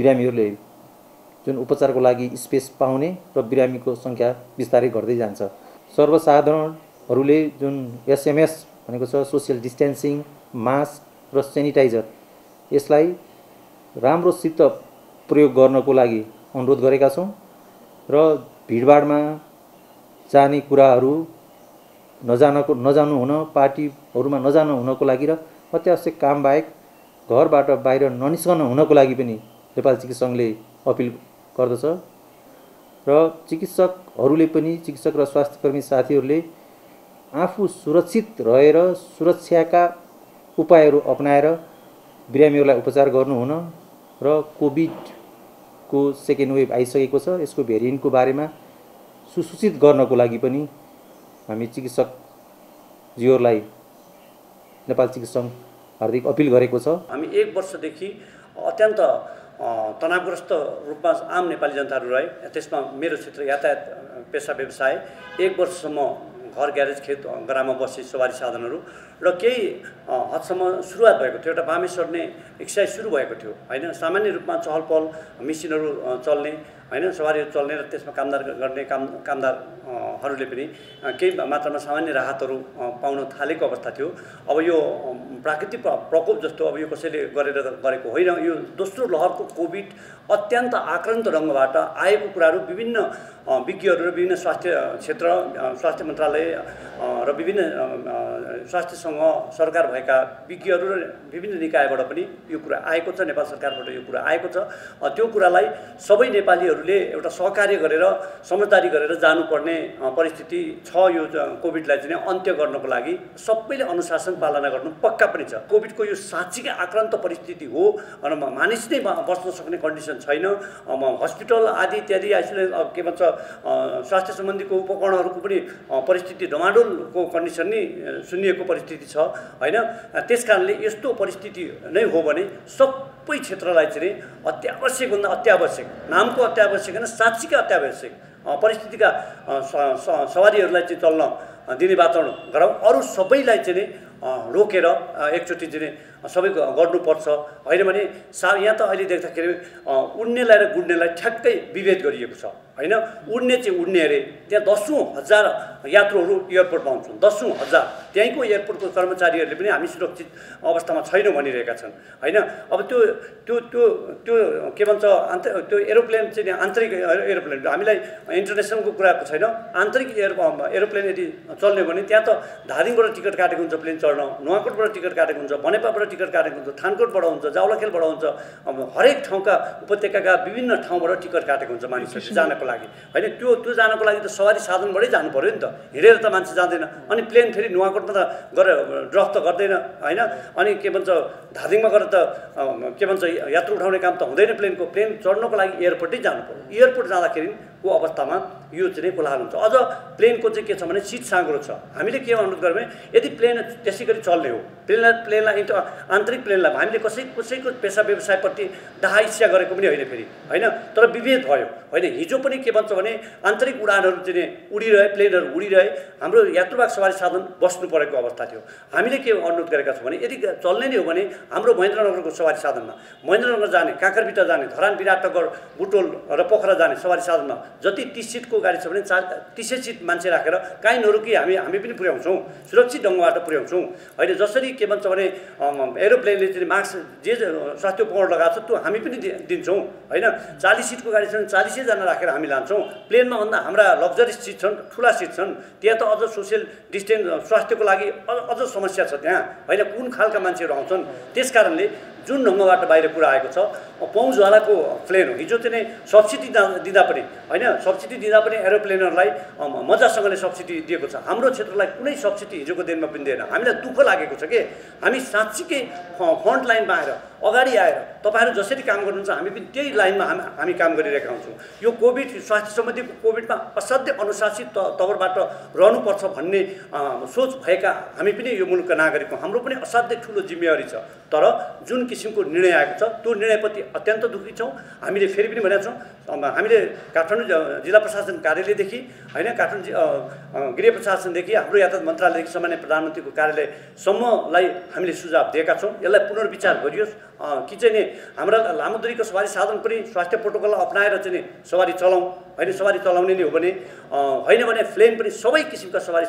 बिरामीहरुले जुन उपचारको लागि स्पेस पाउने र बिरामीको संख्या विस्तारै गर्दै जान्छ। सर्वसाधारणहरुले जुन एसएमएस भनेको छ सोशल डिस्टेन्सिङ, मास्क र सेनिटाइजर यसलाई राम्रोसित प्रयोग गर्नको लागि अनुरोध गरेका छौं र भीडभाडमा जाने कुराहरु नजानु हुन पार्टीहरुमा नजानु हुनको लागि र अत्यावश्यक काम बाहेक घरबाट बाहिर ननिस्कन हुनको लागि पनि नेपाल चिकित्सक संघले अपील गर्दछ र चिकित्सकहरुले पनि चिकित्सक र स्वास्थ्यकर्मी साथीहरुले आफू सुरक्षित रहेर सुरक्षाका उपायहरु अपनाएर बिरामीहरुलाई उपचार गर्नु हुन र कोभिडको सेकेन्ड वेभ आइसकेको छ यसको भेरिएन्टको बारेमा सुसूचित गर्नको लागि पनि हामी चिकित्सक ज्यूहरुलाई नेपाल चिकित्सक संघ हार्दिक अपील गरेको छ। हामी एक वर्षदेखि अत्यन्त तनावग्रस्त रूपमा आम नेपाली जनताहरु रहे त्यसमा मेरो क्षेत्र यातायात पेशा व्यवसाय एक वर्षसम्म घर ग्यारेज खेत ग्राममा बसी सवारी साधनहरु र केही हदसम्म सुरुवात भएको थियो एउटा बामे सर्ने एक्सर्साइज सुरु भएको थियो हैन सामान्य रूपमा चहलपहल मेसिनहरु चल्ने हैन सवारीहरु चल्ने र त्यसमा कामदार गर्ने कामदारहरुले पनि केही मात्रामा सामान्य राहतहरु पाउन थालेको अवस्था थियो। अब यो प्राकृतिक प्रकोप जस्तो अब यो कसैले गरेर गरेको होइन यो दोस्रो लहरको कोभिड अत्यन्त आक्रान्त ढंगबाट आएको कुराहरु विभिन्न विज्ञहरु र विभिन्न स्वास्थ्य क्षेत्र स्वास्थ्य मन्त्रालय र विभिन्न स्वास्थ्यसँग सरकार भएका विज्ञहरु र विभिन्न निकायबाट पनि यो कुरा आएको छ नेपाल सरकारबाट यो कुरा आएको छ त्यो कुरालाई सबै नेपालीहरुले एउटा सहकार्य गरेर समझदारी गरेर जानुपर्ने परिस्थिति छ। यो कोभिडलाई चाहिँ अन्त्य गर्नको लागि सबैले अनुशासन पालना गर्नु पक्का पनि छ। कोभिडको यो साँच्चीकै आक्रान्त परिस्थिति हो र मानिस नै बस्न सक्ने कन्डिसन छैन। हस्पिटल आदि इत्यादि आइसोलेसन के भन्छ स्वास्थ्य सम्बन्धीको उपकरणहरुको पनि परिस्थिति डमाडोलको कन्डिसन नै सुनिएको परिस्थिति छ हैन त्यसकारणले यस्तो परिस्थिति नै हो भने सबै क्षेत्रलाई चाहिँ अत्यावश्यक भन्दा अत्यावश्यक नामको अत्यावश्यक हैन साँच्चीकै अत्यावश्यक परिस्थितिका सवारीहरुलाई चाहिँ चल्न दिने वातावरण गराउँ अरु सबैलाई चाहिँ रोकेर एकचोटि चाहिँ सबै गर्नुपर्छ हैन भने यहाँ त अहिले देख्दाखेरि उड्नेलाई र गुड्नेलाई ठ्याक्कै विभेद गरिएको छ हैन उड्ने चाहिँ उड्ने अरे त्यहाँ 10,000 यात्रुहरू एयरपोर्टमा आउँछन् 10,000 त्यहीँको एयरपोर्टको कर्मचारीहरूले पनि हामी सुरक्षित अवस्थामा छैनौँ भनिरहेका छन् हैन। अब त्यो त्यो त्यो त्यो के भन्छ त्यो एरोप्लेन चाहिँ आन्तरिक एरोप्लेन हामीलाई इन्टरनेसनलको कुराको छैन आन्तरिक एरोप्लेन यदि चल्ने भने त्यहाँ त धादिङबाट टिकट काटेको हुन्छ प्लेन चढ्न नुवाकोटबाट टिकट काटेको हुन्छ बनेपाबाट टिकट काटेको हुन्छ थानकोटबाट हुन्छ जाउलाखेलबाट हुन्छ अब हरेक ठाउँका उपत्यकाका विभिन्न ठाउँबाट टिकट काटेको हुन्छ मानिसहरूले जानको लागि हैन त्यो त्यो जानको लागि त सवारी साधनबाटै जानु पर्यो नि त हिँडेर त मान्छे जाँदैन अनि प्लेन फेरि नुवाकोटमा त गएर ड्रप त गर्दैन हैन अनि के भन्छ धादिङमा गएर त के भन्छ यात्रु उठाउने काम त हुँदैन प्लेनको प्लेन चढ्नको लागि एयरपोर्टै जानु पर्यो एयरपोर्ट जाँदाखेरि को अवस्थामा यो चाहिँ कोलाहल हुन्छ। अझ प्लेनको चाहिँ के छ भने सिट साँग्रो छ हामीले के अनुरोध गर्यौं भने यदि प्लेन त्यसै गरी चल्ने हो प्लेनलाई आन्तरिक प्लेनलाई हामीले कसैको पेशा व्यवसायप्रति दाह इच्छा गरेको पनि होइन फेरि हैन तर विभेद भयो हैन हिजो पनि के भन्छ भने आन्तरिक उडानहरु चाहिँ उडिरहे प्लेनहरु उडिरहे हाम्रो यात्रुवाहक सवारी साधन बस्नु परेको अवस्था थियो। हामीले के अनुरोध गरेका छौं भने यदि चल्ने नै हो भने हाम्रो महेन्द्रनगरको सवारी साधनमा महेन्द्रनगर जाने काँकरभिट्टा जाने धरान विराटनगर बुटोल र पोखरा जाने सवारी साधनमा जति 30 सिटको गाडी छ भने 300 सिट मान्छे राखेर काइनहरु कि हामी पनि पुर्याउँछौँ सुरक्षित ढंगबाट पुर्याउँछौँ हैन। जसरी के भन्छ भने एरोप्लेनले चाहिँ मास्क जे स्वास्थ्य उपकरण लगाएको छ त्यो हामी पनि दिन्छौँ हैन 40 सिटको गाडी छ भने 40 जना राखेर हामी लान्छौँ प्लेनमा भन्दा हाम्रा लग्जरी सिट छन् ठूला सिट छन् त्यहाँ त अझ सोशल डिस्टेन्स स्वास्थ्यको लागि अझ समस्या छ त्यहाँ हैन कुन खालका मान्छेहरू आउँछन् त्यसकारणले जुन ढंगबाट बाहिर कुरा आएको छ पौँजवालाको प्लेन हो हिजो चाहिँ सब्सिडी दिँदा पनि हैन सब्सिडी दिँदा पनि एरोप्लेनहरुलाई मजासँगले सब्सिडी दिएको छ हाम्रो क्षेत्रलाई कुनै सब्सिडी हिजोको दिनमा पनि दिएन हामीलाई दुःख लागेको छ के हामी साँच्चीकै फ्रन्ट लाइन बाहिर अगाडि आएर तपाईहरु जसरी काम गर्नुहुन्छ हामी पनि त्यही लाइनमा हामी काम गरिरहेका हुन्छौं। यो कोभिड स्वास्थ्य सम्बन्धी कोभिडमा असाध्यै अनुशासित तवरबाट रहनुपर्छ भन्ने सोच भएका हामी पनि यो मुलुकका नागरिक हौं। हाम्रो पनि असाध्यै ठूलो जिम्मेवारी छ, तर जुन किसिमको निर्णय आएको छ त्यो निर्णयप्रति अत्यन्त दुखी छौं। हामीले फेरि पनि भनेका छौं, हामीले काठमाडौँ जिल्ला प्रशासन कार्यालयदेखि हैन काठमाडौँ गृह प्रशासनदेखि हाम्रो यातायात मन्त्रालयदेखि सम्माननीय प्रधानमन्त्रीको कार्यालयसम्मलाई हामीले सुझाव दिएका छौं। यसलाई पुनर्विचार गरियोस् कि चाहिँ नि हाम्रा लामो दूरीको सवारी साधन पनि स्वास्थ्य प्रोटोकल अपनाएर चाहिँ नि सवारी चलाउँ, हैन सवारी चलाउने नै हो भने हैन भने प्लेन पनि सबै किसिमका सवारी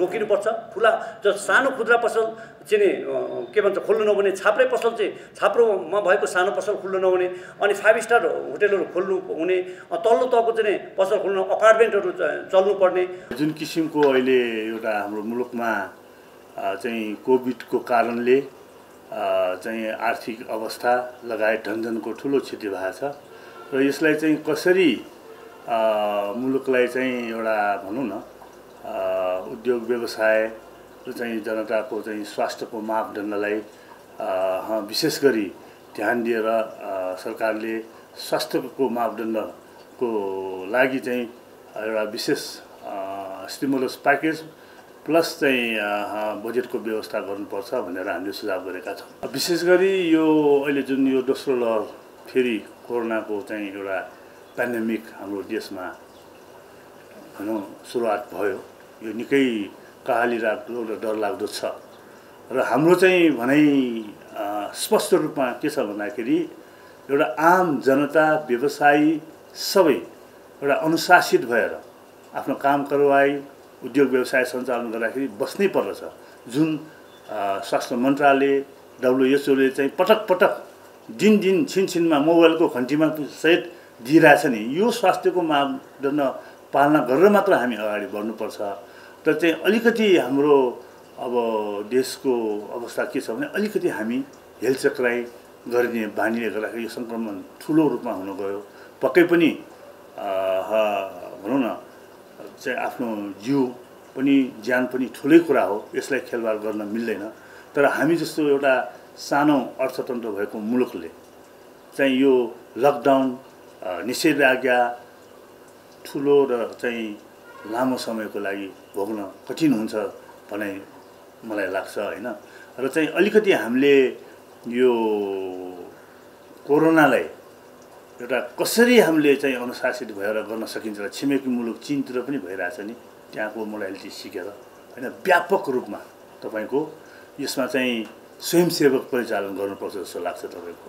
रोकिनुपर्छ। ठुला जो सानो खुद्रा पसल चाहिँ नि के भन्छ खोल्नु नहुने, छाप्रे पसल चाहिँ छाप्रोमा भएको सानो पसल खोल्नु नहुने, अनि 5 स्टार होटलहरू खोल्नु हुने, तल्लो तहको चाहिँ नि पसल खोल्नु, अपार्टमेन्टहरू चल्नुपर्ने। जुन किसिमको अहिले एउटा हाम्रो मुलुकमा चाहिँ कोभिडको कारणले चाहिँ आर्थिक अवस्था लगायत धनजनको ठुलो क्षति भएको छ र यसलाई चाहिँ कसरी मुलुकलाई चाहिँ एउटा भनौँ न उद्योग व्यवसाय र चाहिँ जनताको चाहिँ स्वास्थ्यको मापदण्डलाई विशेष गरी ध्यान दिएर सरकारले स्वास्थ्यको मापदण्डको लागि चाहिँ एउटा विशेष स्टिमुलस प्याकेज प्लस चाहिँ बजेटको व्यवस्था गर्नुपर्छ भनेर हामीले सुझाव गरेका छौँ। विशेष गरी यो अहिले जुन यो दोस्रो लहर फेरि कोरोनाको चाहिँ एउटा पेन्डेमिक हाम्रो देशमा भनौँ सुरुवात भयो, यो निकै काहलीराख्दो र डरलाग्दो छ र हाम्रो चाहिँ भनाइ स्पष्ट रूपमा के छ भन्दाखेरि एउटा आम जनता व्यवसायी सबै एउटा अनुशासित भएर आफ्नो काम कारबाही उद्योग व्यवसाय सञ्चालन गर्दाखेरि बस्नै पर्दछ। जुन स्वास्थ्य मन्त्रालय डब्लुएचओले चाहिँ पटक पटक दिन दिन छिनछिनमा मोबाइलको घन्टीमा सहित दिइरहेछ नि, यो स्वास्थ्यको मापदण्ड पालना गरेर मात्र हामी अगाडि बढ्नुपर्छ। र चाहिँ अलिकति हाम्रो अब देशको अवस्था के छ भने अलिकति हामी हेलचक्राइ गर्ने बानीले गर्दाखेरि यो सङ्क्रमण ठुलो रूपमा हुन गयो। पक्कै पनि भनौँ न चाहिँ आफ्नो जिउ पनि ज्यान पनि ठुलै कुरा हो, यसलाई खेलबाड गर्न मिल्दैन। तर हामी जस्तो एउटा सानो अर्थतन्त्र भएको मुलुकले चाहिँ यो लकडाउन निषेधाज्ञा ठुलो र चाहिँ लामो समयको लागि भोग्न कठिन हुन्छ भन्ने मलाई लाग्छ हैन। र चाहिँ अलिकति हामीले यो कोरोनालाई एउटा कसरी हामीले चाहिँ अनुशासित भएर गर्न सकिन्छ र छिमेकी मुलुक चीनतिर पनि भइरहेछ नि, त्यहाँको मोडालिटी सिकेर हैन व्यापक रूपमा तपाईको यसमा चाहिँ स्वयंसेवक परिचालन गर्नुपर्छ जस्तो लाग्छ। तपाईको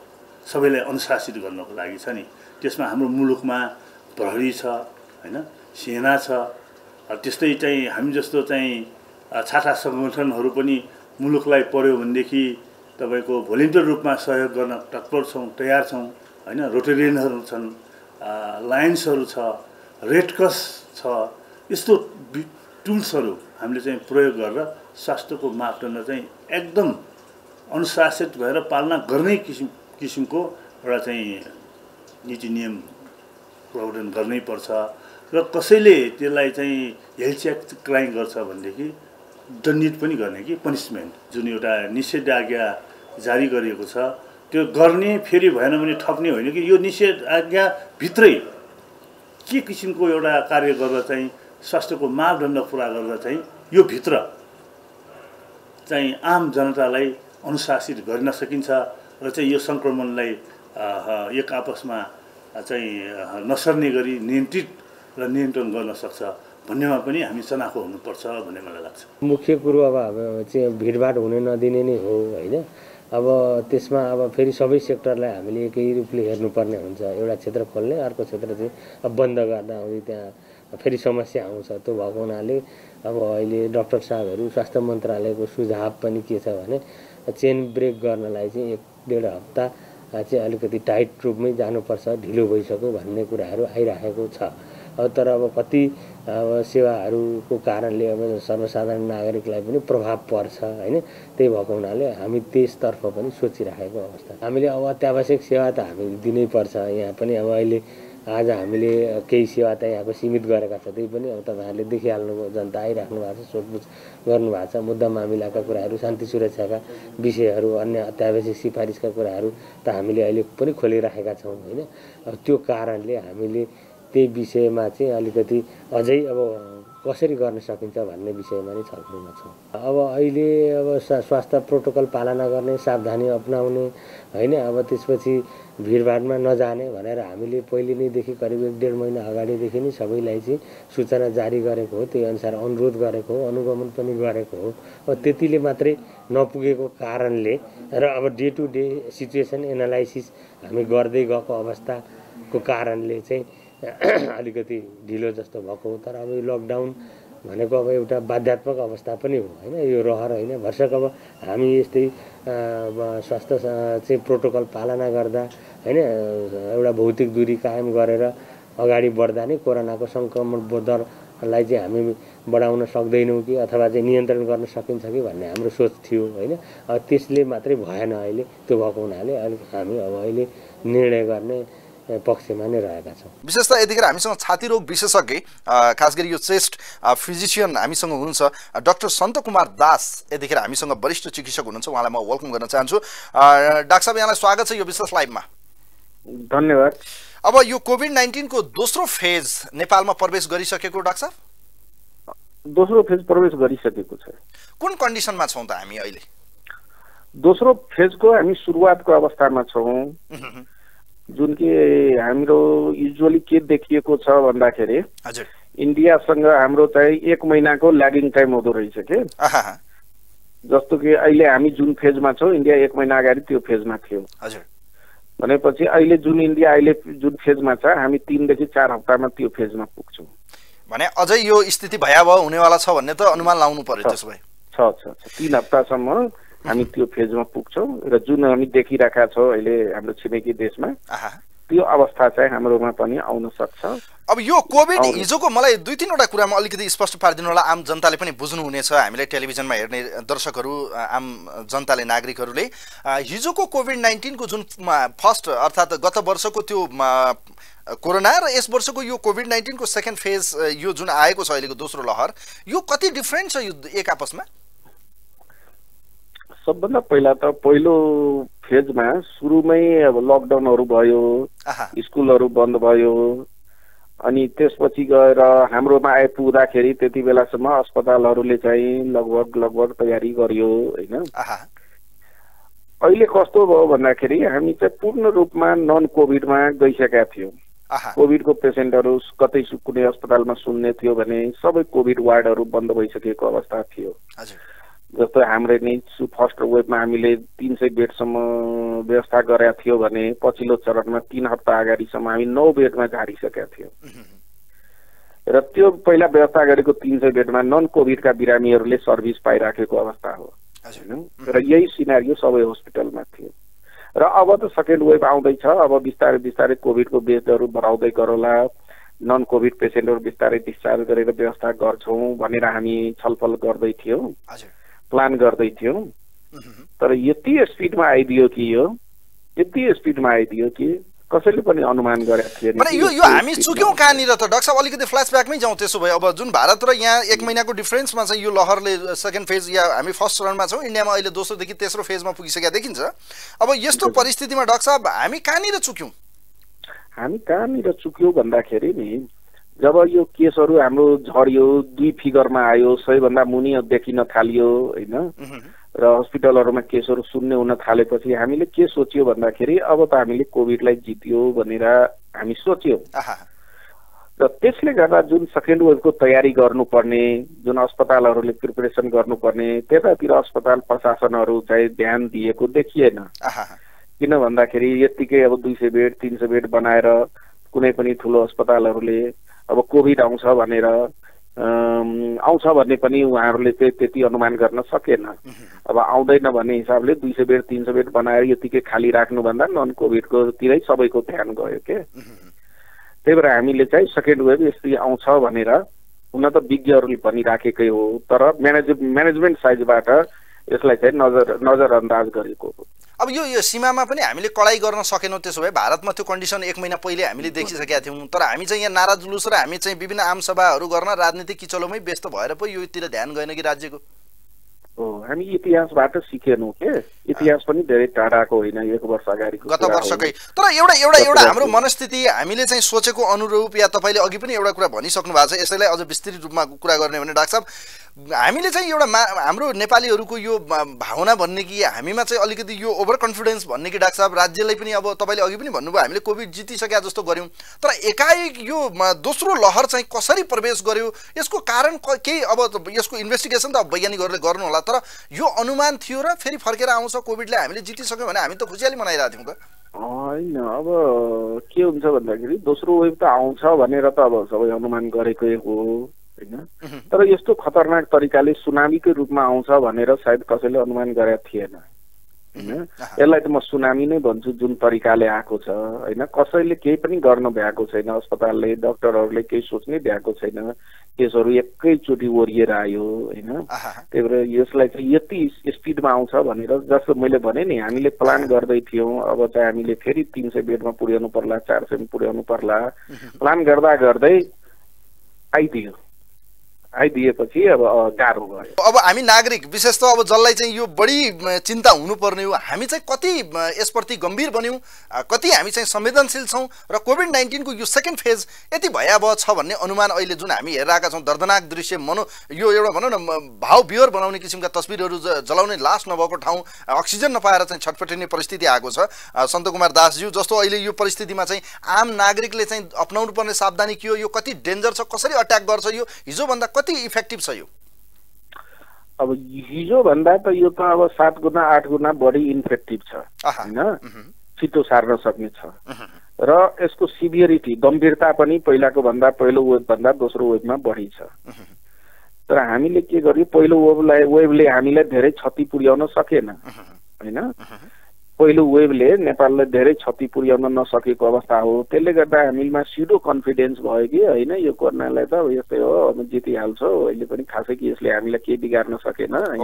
सबैलाई अनुशासित गर्नको लागि छ नि, त्यसमा हाम्रो मुलुकमा प्रहरी छ हैन, सेना छ, त्यस्तै चाहिँ हामी जस्तो चाहिँ छाता संगठनहरू पनि मुलुकलाई पर्यो भनेदेखि तपाईको भोलिन्टियर रूपमा सहयोग गर्न तत्पर छौँ, तयार छौँ हैन। रोटेरियनहरू छन्, लायन्सहरू छ, रेड क्रस छ, यस्तो टुल्सहरू हामीले चाहिँ प्रयोग गरेर स्वास्थ्यको मापदण्ड चाहिँ एकदम अनुशासित भएर पालना गर्नै किसिमको एउटा चाहिँ नीति नियम प्रावधान गर्नै पर्छ। र कसैले त्यसलाई चाहिँ हेलचेक्राइ गर्छ भनेदेखि दण्डित पनि गर्ने कि पनिसमेन्ट जुन एउटा निषेधाज्ञा जारी गरिएको छ त्यो गर्ने, फेरि भएन भने ठप्ने होइन कि यो निषेधाज्ञाभित्रै के किसिमको एउटा कार्य गर्दा चाहिँ स्वास्थ्यको मापदण्ड पुरा गर्दा चाहिँ यो भित्र चाहिँ आम जनतालाई अनुशासित गर्न सकिन्छ र चाहिँ यो सङ्क्रमणलाई एक आपसमा चाहिँ नसर्ने गरी नियन्त्रित र नियन्त्रण गर्न सक्छ भन्नेमा पनि हामी सनाको हुनुपर्छ भन्ने मलाई लाग्छ। मुख्य कुरो अब चाहिँ भिडभाड हुन नदिने नै हो हैन। अब त्यसमा अब फेरि सबै सेक्टरलाई हामीले एकै रूपले हेर्नुपर्ने हुन्छ, एउटा क्षेत्र खोल्ने अर्को क्षेत्र चाहिँ अब बन्द गर्दा हुँदै त्यहाँ फेरि समस्या आउँछ। त्यो भएको हुनाले अब अहिले डाक्टर साहबहरू स्वास्थ्य मन्त्रालयको सुझाव पनि के छ भने चेन ब्रेक गर्नलाई चाहिँ 1-1.5 हप्ता चाहिँ अलिकति टाइट रूपमै जानुपर्छ, ढिलो भइसक्यो भन्ने कुराहरू आइराखेको छ। तर अब कति अब सेवाहरूको कारणले अब सर्वसाधारण नागरिकलाई पनि प्रभाव पर्छ हैन, त्यही भएको हुनाले हामी त्यसतर्फ पनि सोचिराखेको अवस्था। हामीले अब अत्यावश्यक सेवा त हामी दिनैपर्छ। यहाँ पनि अब अहिले आज हामीले केही सेवा त यहाँको सीमित गरेका छ। त्यै पनि अब तपाईहरुले देखिहाल्नु जनता आइराख्नु भएको छ, सोधपुछ गर्नु भएको छ। मुद्दा मामिलाका कुराहरु, शान्ति सुरक्षाका विषयहरु, अन्य अत्यावश्यक सिफारिसका कुराहरु त हामीले अहिले पनि खोलिराखेका छौं हैन। अब त्यो कारणले हामीले त्यही विषयमा चाहिँ अलिकति अझै अब कसरी गर्न सकिन्छ भन्ने विषयमा नै छलफलमा छौं। अब अहिले अब स्वास्थ्य प्रोटोकल पालना गर्ने, सावधानी अपनाउने हैन, अब त्यसपछि भीडभाडमा नजाने भनेर हामीले पहिले नै देखि करिब 1.5 महिना अगाडि देखि नै सबैलाई चाहिँ सूचना जारी गरेको हो, त्यही अनुसार अनुरोध गरेको हो, अनुगमन पनि गरेको हो। अब त्यतिले मात्रै नपुगेको कारणले र अब day to day situation analysis हामी गर्दै गएको अवस्थाको कारणले चाहिँ अलिकति ढिलो जस्तो भएको हो। तर अब यो लकडाउन भनेको अब एउटा बाध्यात्मक अवस्था पनि हो हैन, यो रहर हैन। भर्षक अब हामी यस्तै स्वास्थ्य चाहिँ प्रोटोकल पालना गर्दा हैन, एउटा भौतिक दूरी कायम गरेर अगाडि बढ्दा नै कोरोनाको संक्रमण दरलाई चाहिँ हामी बढाउन सक्दैनौँ कि अथवा चाहिँ नियन्त्रण गर्न सकिन्छ कि भन्ने हाम्रो सोच थियो हैन। अब त्यसले मात्रै भएन, अहिले त्यो भएको हुनाले हामी अब अहिले निर्णय गर्ने पक्षमा नै रहेका छौँ। विशेषतः यतिखेर हामीसँग छाती रोग विशेषज्ञ, खास गरी यो चेस्ट फिजिशियन हामीसँग हुनुहुन्छ डाक्टर सन्त कुमार दास। यतिखेर हामीसँग वरिष्ठ चिकित्सक हुनुहुन्छ, उहाँलाई म वेलकम गर्न चाहन्छु। डाक्टर साहब, यहाँलाई स्वागत छ यो विशेष लाइभमा। धन्यवाद। अब यो कोभिड-19 को दोस्रो फेज नेपालमा प्रवेश गरिसकेको डाक्टर साहब, दोस्रो फेज प्रवेश गरिसकेको छ, कुन कन्डिसनमा छौँ त हामी अहिले? दोस्रो फेजको हामी सुरुवातको अवस्थामा छौँ, जुन कि हाम्रो युजुअली के देखिएको छ भन्दाखेरि इन्डियासँग हाम्रो चाहिँ 1 महिनाको ल्यागिङ टाइम हुँदो रहेछ के। जस्तो कि अहिले हामी जुन फेजमा छौँ, इन्डिया 1 महिना अगाडि त्यो फेजमा थियो। भनेपछि अहिले जुन इन्डिया अहिले जुन फेजमा छ, हामी 3 देखि 4 हप्तामा त्यो फेजमा पुग्छौँ। भने अझै यो स्थिति भयावह हुनेवाला छ भन्ने त अनुमान लाउनु पर्यो। त्यसो भए 6-7 हप्तासम्म हामी त्यो फेजमा पुग्छौँ र जुन हामी देखिरहेका छौँ अहिले हाम्रो छिमेकी देशमा, त्यो अवस्था चाहिँ हाम्रोमा पनि आउन सक्छ। अब यो कोभिड हिजोको मलाई 2-3 वटा कुरामा अलिकति स्पष्ट पारिदिनु होला, आम जनताले पनि बुझ्नुहुनेछ, हामीले टेलिभिजनमा हेर्ने दर्शकहरू, आम जनताले, नागरिकहरूले। हिजोको कोभिड-19 को जुन फर्स्ट अर्थात् गत वर्षको त्यो कोरोना र यस वर्षको यो कोभिड-19 को सेकेन्ड फेज यो जुन आएको छ अहिलेको दोस्रो लहर, यो कति डिफ्रेन्ट छ यो एक आपसमा? सबभन्दा पहिला त पहिलो फेजमा सुरुमै अब लकडाउनहरू भयो, स्कुलहरू बन्द भयो, अनि त्यसपछि गएर हाम्रोमा आइपुग्दाखेरि त्यति बेलासम्म अस्पतालहरूले चाहिँ लगभग तयारी गरियो हैन। अहिले कस्तो भयो भन्दाखेरि हामी चाहिँ पूर्ण रूपमा नन कोभिडमा गइसकेका थियौँ। कोभिडको पेसेन्टहरू कतै कुनै अस्पतालमा सुन्ने थियो भने सबै कोभिड वार्डहरू बन्द भइसकेको अवस्था थियो। जस्तो हाम्रो नि फर्स्ट वेबमा हामीले 300 बेडसम्म व्यवस्था गरेका थियो भने पछिल्लो चरणमा 3 हप्ता अगाडिसम्म हामी 9 बेडमा झारिसकेका थियौँ। र त्यो पहिला व्यवस्था गरेको 300 बेडमा नन कोभिडका बिरामीहरूले सर्भिस पाइराखेको अवस्था हो र यही सिनारियो सबै हस्पिटलमा थियो। र अब त सेकेन्ड वेब आउँदैछ, अब बिस्तारै कोभिडको बेडहरू बढाउँदै गरौला, नन कोभिड पेसेन्टहरू बिस्तारै डिस्चार्ज गरेर व्यवस्था गर्छौँ भनेर हामी छलफल गर्दै थियौँ, प्लान गर्दै थियौँ। तर यति स्पिडमा आइदियो कि कसैले पनि अनुमान गरेको थिएन। यो हामी चुक्यौँ कहाँनिर त डाक्टर साहब? अलिकति फ्ल्यासब्याकमै जाउँ त्यसो भए। अब जुन भारत र यहाँ 1 महिनाको डिफ्रेन्समा चाहिँ यो लहरले सेकेन्ड फेज, या हामी फर्स्ट चरणमा छौँ, इन्डियामा अहिले दोस्रोदेखि तेस्रो फेजमा पुगिसकेका देखिन्छ। अब यस्तो परिस्थितिमा डाक्टर साहब हामी कहाँनिर चुक्यौँ भन्दाखेरि नि, जब यो केसहरू हाम्रो झर्यो, 2 फिगरमा आयो, 100 भन्दा मुनि देखिन थालियो हैन, र हस्पिटलहरूमा केसहरू शून्य हुन थालेपछि हामीले के सोच्यो भन्दाखेरि अब त हामीले कोभिडलाई जित्यो भनेर हामी सोच्यौँ। र त्यसले गर्दा जुन सेकेन्ड वेभको तयारी गर्नुपर्ने, जुन अस्पतालहरूले प्रिपरेसन गर्नुपर्ने, त्यतातिर अस्पताल प्रशासनहरू चाहिँ ध्यान दिएको देखिएन। किन भन्दाखेरि यत्तिकै अब 200 बेड 300 बेड बनाएर कुनै पनि ठुलो अस्पतालहरूले अब कोभिड आउँछ भन्ने पनि उहाँहरूले त्यति अनुमान गर्न सकेन। अब आउँदैन भन्ने हिसाबले 200 बेड 300 बेड बनाएर यतिकै खाली राख्नुभन्दा नन कोभिडकोतिरै सबैको ध्यान गयो के। त्यही भएर हामीले चाहिँ सेकेन्ड वेभ यसरी आउँछ भनेर, हुन त विज्ञहरूले पनि राखेकै हो, तर म्यानेजमेन्ट साइडबाट यसलाई चाहिँ नजरअन्दाज गरेको हो। अब यो सीमामा पनि हामीले कडाई गर्न सकेनौं। त्यसो भए भारतमा त्यो कन्डिसन एक महिना पहिले हामीले देखिसकेका थियौं। तर हामी चाहिँ यहाँ नारा जुलुस र हामी चाहिँ विभिन्न आम सभाहरू गर्न राजनीतिक किचलोमै व्यस्त भएर पो योतिर ध्यान गएन कि राज्यको? हो, हामी इतिहासबाट सिकेनौं के, इतिहास पनि धेरै टाढाको होइन, एक वर्ष अगाडिको, गत वर्षकै। तर एउटा एउटा एउटा हाम्रो मनस्थिति हामीले चाहिँ सोचेको अनुरूप या तपाईले अघि पनि एउटा कुरा भनिसक्नु भएको छ, यसैलाई अझ विस्तृत रूपमा कुरा गर्ने भने डाक्टर साहब हामीले चाहिँ एउटा हाम्रो नेपालीहरुको यो भावना भन्ने कि हामीमा चाहिँ अलिकति यो ओभर कन्फिडेन्स भन्ने कि डाक्टर साहब राज्यलाई पनि अब तपाईले अघि पनि भन्नुभयो हामीले कोभिड जितिसक्या जस्तो गर्यौं, तर एकाएक यो दोस्रो लहर चाहिँ कसरी प्रवेश गर्यो, यसको कारण के? अब यसको इन्भेस्टिगेसन त वैज्ञानिकहरुले गर्नु होला, तर यो अनुमान थियो र फेरि फर्केर आउँछ कोभिडले हामीले जितिसक्यौं भने हामी त खुसीयाली मनाइरहेका थियौं त हैन? अब के हुन्छ भन्दाखेरि दोस्रो वेभ त आउँछ भनेर त अब सबै अनुमान गरेकै हो हैन, तर यस्तो खतरनाक तरिकाले सुनामीकै रूपमा आउँछ भनेर सायद कसैले अनुमान गरेको थिएन हैन। यसलाई त म सुनामी नै भन्छु जुन तरिकाले आएको छ हैन। कसैले केही पनि गर्न भ्याएको छैन, अस्पतालले डाक्टरहरुले केही सोच्नै भ्याएको छैन, केसहरु एकैचोटि ओरिएर आयो हैन। त्यही भएर यसलाई चाहिँ यति स्पिडमा आउँछ भनेर जस्तो मैले भने नि हामीले प्लान गर्दै थियौं, अब चाहिँ हामीले फेरि 300 बेडमा पुर्याउनु पर्ला, 400 पुर्याउनु पर्ला, प्लान गर्दा गर्दै आइदिएपछि अब गाह्रो भयो। अब हामी नागरिक विशेष त अब जसलाई चाहिँ यो बढी चिन्ता हुनुपर्ने हो, हामी चाहिँ कति यसप्रति गम्भीर बन्यौं, कति हामी चाहिँ संवेदनशील छौं र कोभिड-19 को यो सेकेन्ड फेज यति भयावह छ भन्ने अनुमान अहिले जुन हामी हेरिरहेका छौं, दर्दनाक दृश्य यो एउटा भनौं न भाव बिहोर बनाउने किसिमका तस्बिरहरू, जलाउने लास नभएको ठाउँ, अक्सिजन नपाएर चाहिँ छटपटिने परिस्थिति आएको छ। सन्त कुमार दास ज्यू जस्तो अहिले यो परिस्थितिमा चाहिँ आम नागरिकले चाहिँ अपनाउनु पर्ने सावधानी के हो? यो कति डेन्जर छ, कसरी अट्याक गर्छ, यो हिजो भन्दा इफेक्टिभ छ? यो अब हिजो भन्दा त यो त अब 7 गुणा 8 गुणा बढी इन्फेक्टिभ छ हैन, छिटो सार्न सक्ने छ र यसको सिभियरिटी गम्भीरता पनि पहिलाको भन्दा पहिलो वेभ भन्दा दोस्रो वेभमा बढी छ। तर हामीले के गर्यो, पहिलो वेभले हामीलाई धेरै क्षति पुर्याउन सकेन हैन, पहिलो वेभले नेपाललाई धेरै क्षति पुर्याउन नसकेको अवस्था हो। त्यसले गर्दा हामीमा स्यूडो कन्फिडेन्स भयो कि हैन यो कोरोनालाई त यस्तै हो, अब जितिहाल्छौ, अहिले पनि खासै कि यसले हामीलाई केही बिगार्न सकेन हैन,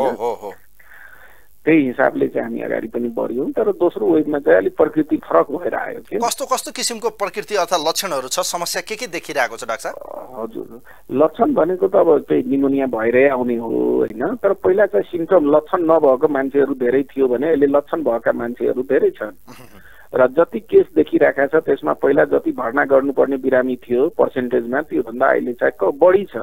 त्यही हिसाबले चाहिँ हामी अगाडि पनि बढ्यौं। तर दोस्रो वेभमा चाहिँ अलिक प्रकृति फरक भएर आयो के? कस्तो कस्तो किसिमको प्रकृति अथवा लक्षणहरू छ, समस्या के देखिरहेको छ डाक्टर साहब? हजुर, लक्षण भनेको त अब त्यही निमोनिया भइरहे आउने हो हैन, तर पहिला चाहिँ सिम्पटम लक्षण नभएको मान्छेहरू धेरै थियो भने अहिले लक्षण भएका मान्छेहरू धेरै छन् र जति केस देखिरहेका छ त्यसमा पहिला जति भर्ना गर्नुपर्ने बिरामी थियो पर्सेन्टेजमा त्योभन्दा अहिले चाहिँ बढी छ।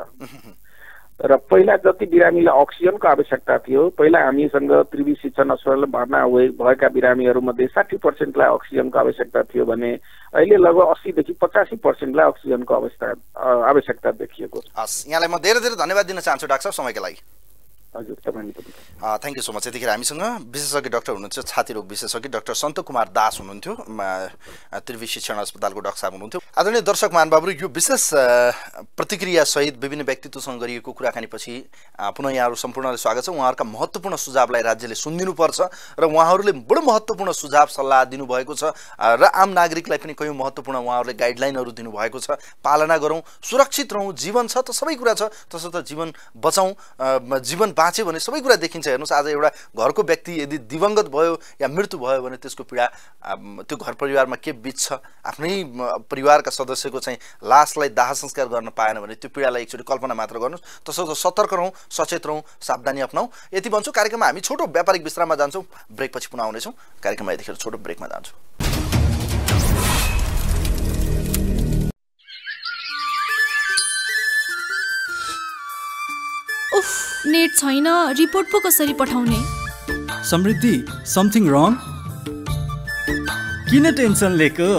र पहिला जति बिरामीलाई अक्सिजनको आवश्यकता थियो, पहिला हामीसँग त्रिवी शिक्षण अस्पताल भर्ना भएका बिरामीहरूमध्ये 60% अक्सिजनको आवश्यकता थियो भने अहिले लगभग 80 देखि 85% अक्सिजनको आवश्यकता देखिएको छ। हस्, यहाँलाई म धेरै धेरै धन्यवाद दिन चाहन्छु डाक्टर साहब समयको लागि। हजुर, तपाईंलाई थ्याङ्क यू सो मच। यतिखेर हामीसँग विशेषज्ञ डाक्टर हुनुहुन्छ, छाती रोग विशेषज्ञ डाक्टर सन्त कुमार दास हुनुहुन्थ्यो, त्रिवी शिक्षण अस्पतालको डाक्टर साहब हुनुहुन्थ्यो। आदरणीय दर्शक महानुभावहरु, यो विशेष प्रतिक्रिया सहित विभिन्न व्यक्तित्वसँग गरिएको कुराकानीपछि पुनः यहाँहरु सम्पूर्णलाई स्वागत छ। उहाँहरुका महत्त्वपूर्ण सुझावलाई राज्यले सुनिदिनुपर्छ र उहाँहरुले बडो महत्त्वपूर्ण सुझाव सल्लाह दिनुभएको छ र आम नागरिकलाई पनि कयौं महत्त्वपूर्ण उहाँहरुले गाइडलाइनहरु दिनुभएको छ। पालना गरौं, सुरक्षित रहौं, जीवन छ त सबै कुरा छ, त्यसर्थ जीवन बचाउँ, जीवन बाँचे भने सबै कुरा देखिन्छ। हेर्नुस्, आज एउटा घरको व्यक्ति यदि दिवंगत भयो या मृत्यु भयो भने त्यसको पीडा त्यो घर परिवारमा के बित्छ, आफ्नै परिवारका सदस्यको चाहिँ लासलाई दाह संस्कार गर्न पाएन भने त्यो पीडालाई एकचोटि कल्पना मात्र गर्नुहोस्। त्यसो सतर्क रहौँ, सचेत रहौँ, सावधानी अपनाउँ, यति भन्छु। कार्यक्रममा हामी छोटो व्यापारिक विश्राममा जान्छौँ, ब्रेकपछि पुनः आउनेछौँ। कार्यक्रममा यतिखेर छोटो ब्रेकमा जान्छौँ। नेट छैन, रिपोर्ट पो कसरी पठाउने? Samriddhi, something wrong? किन टेन्सन लिएको?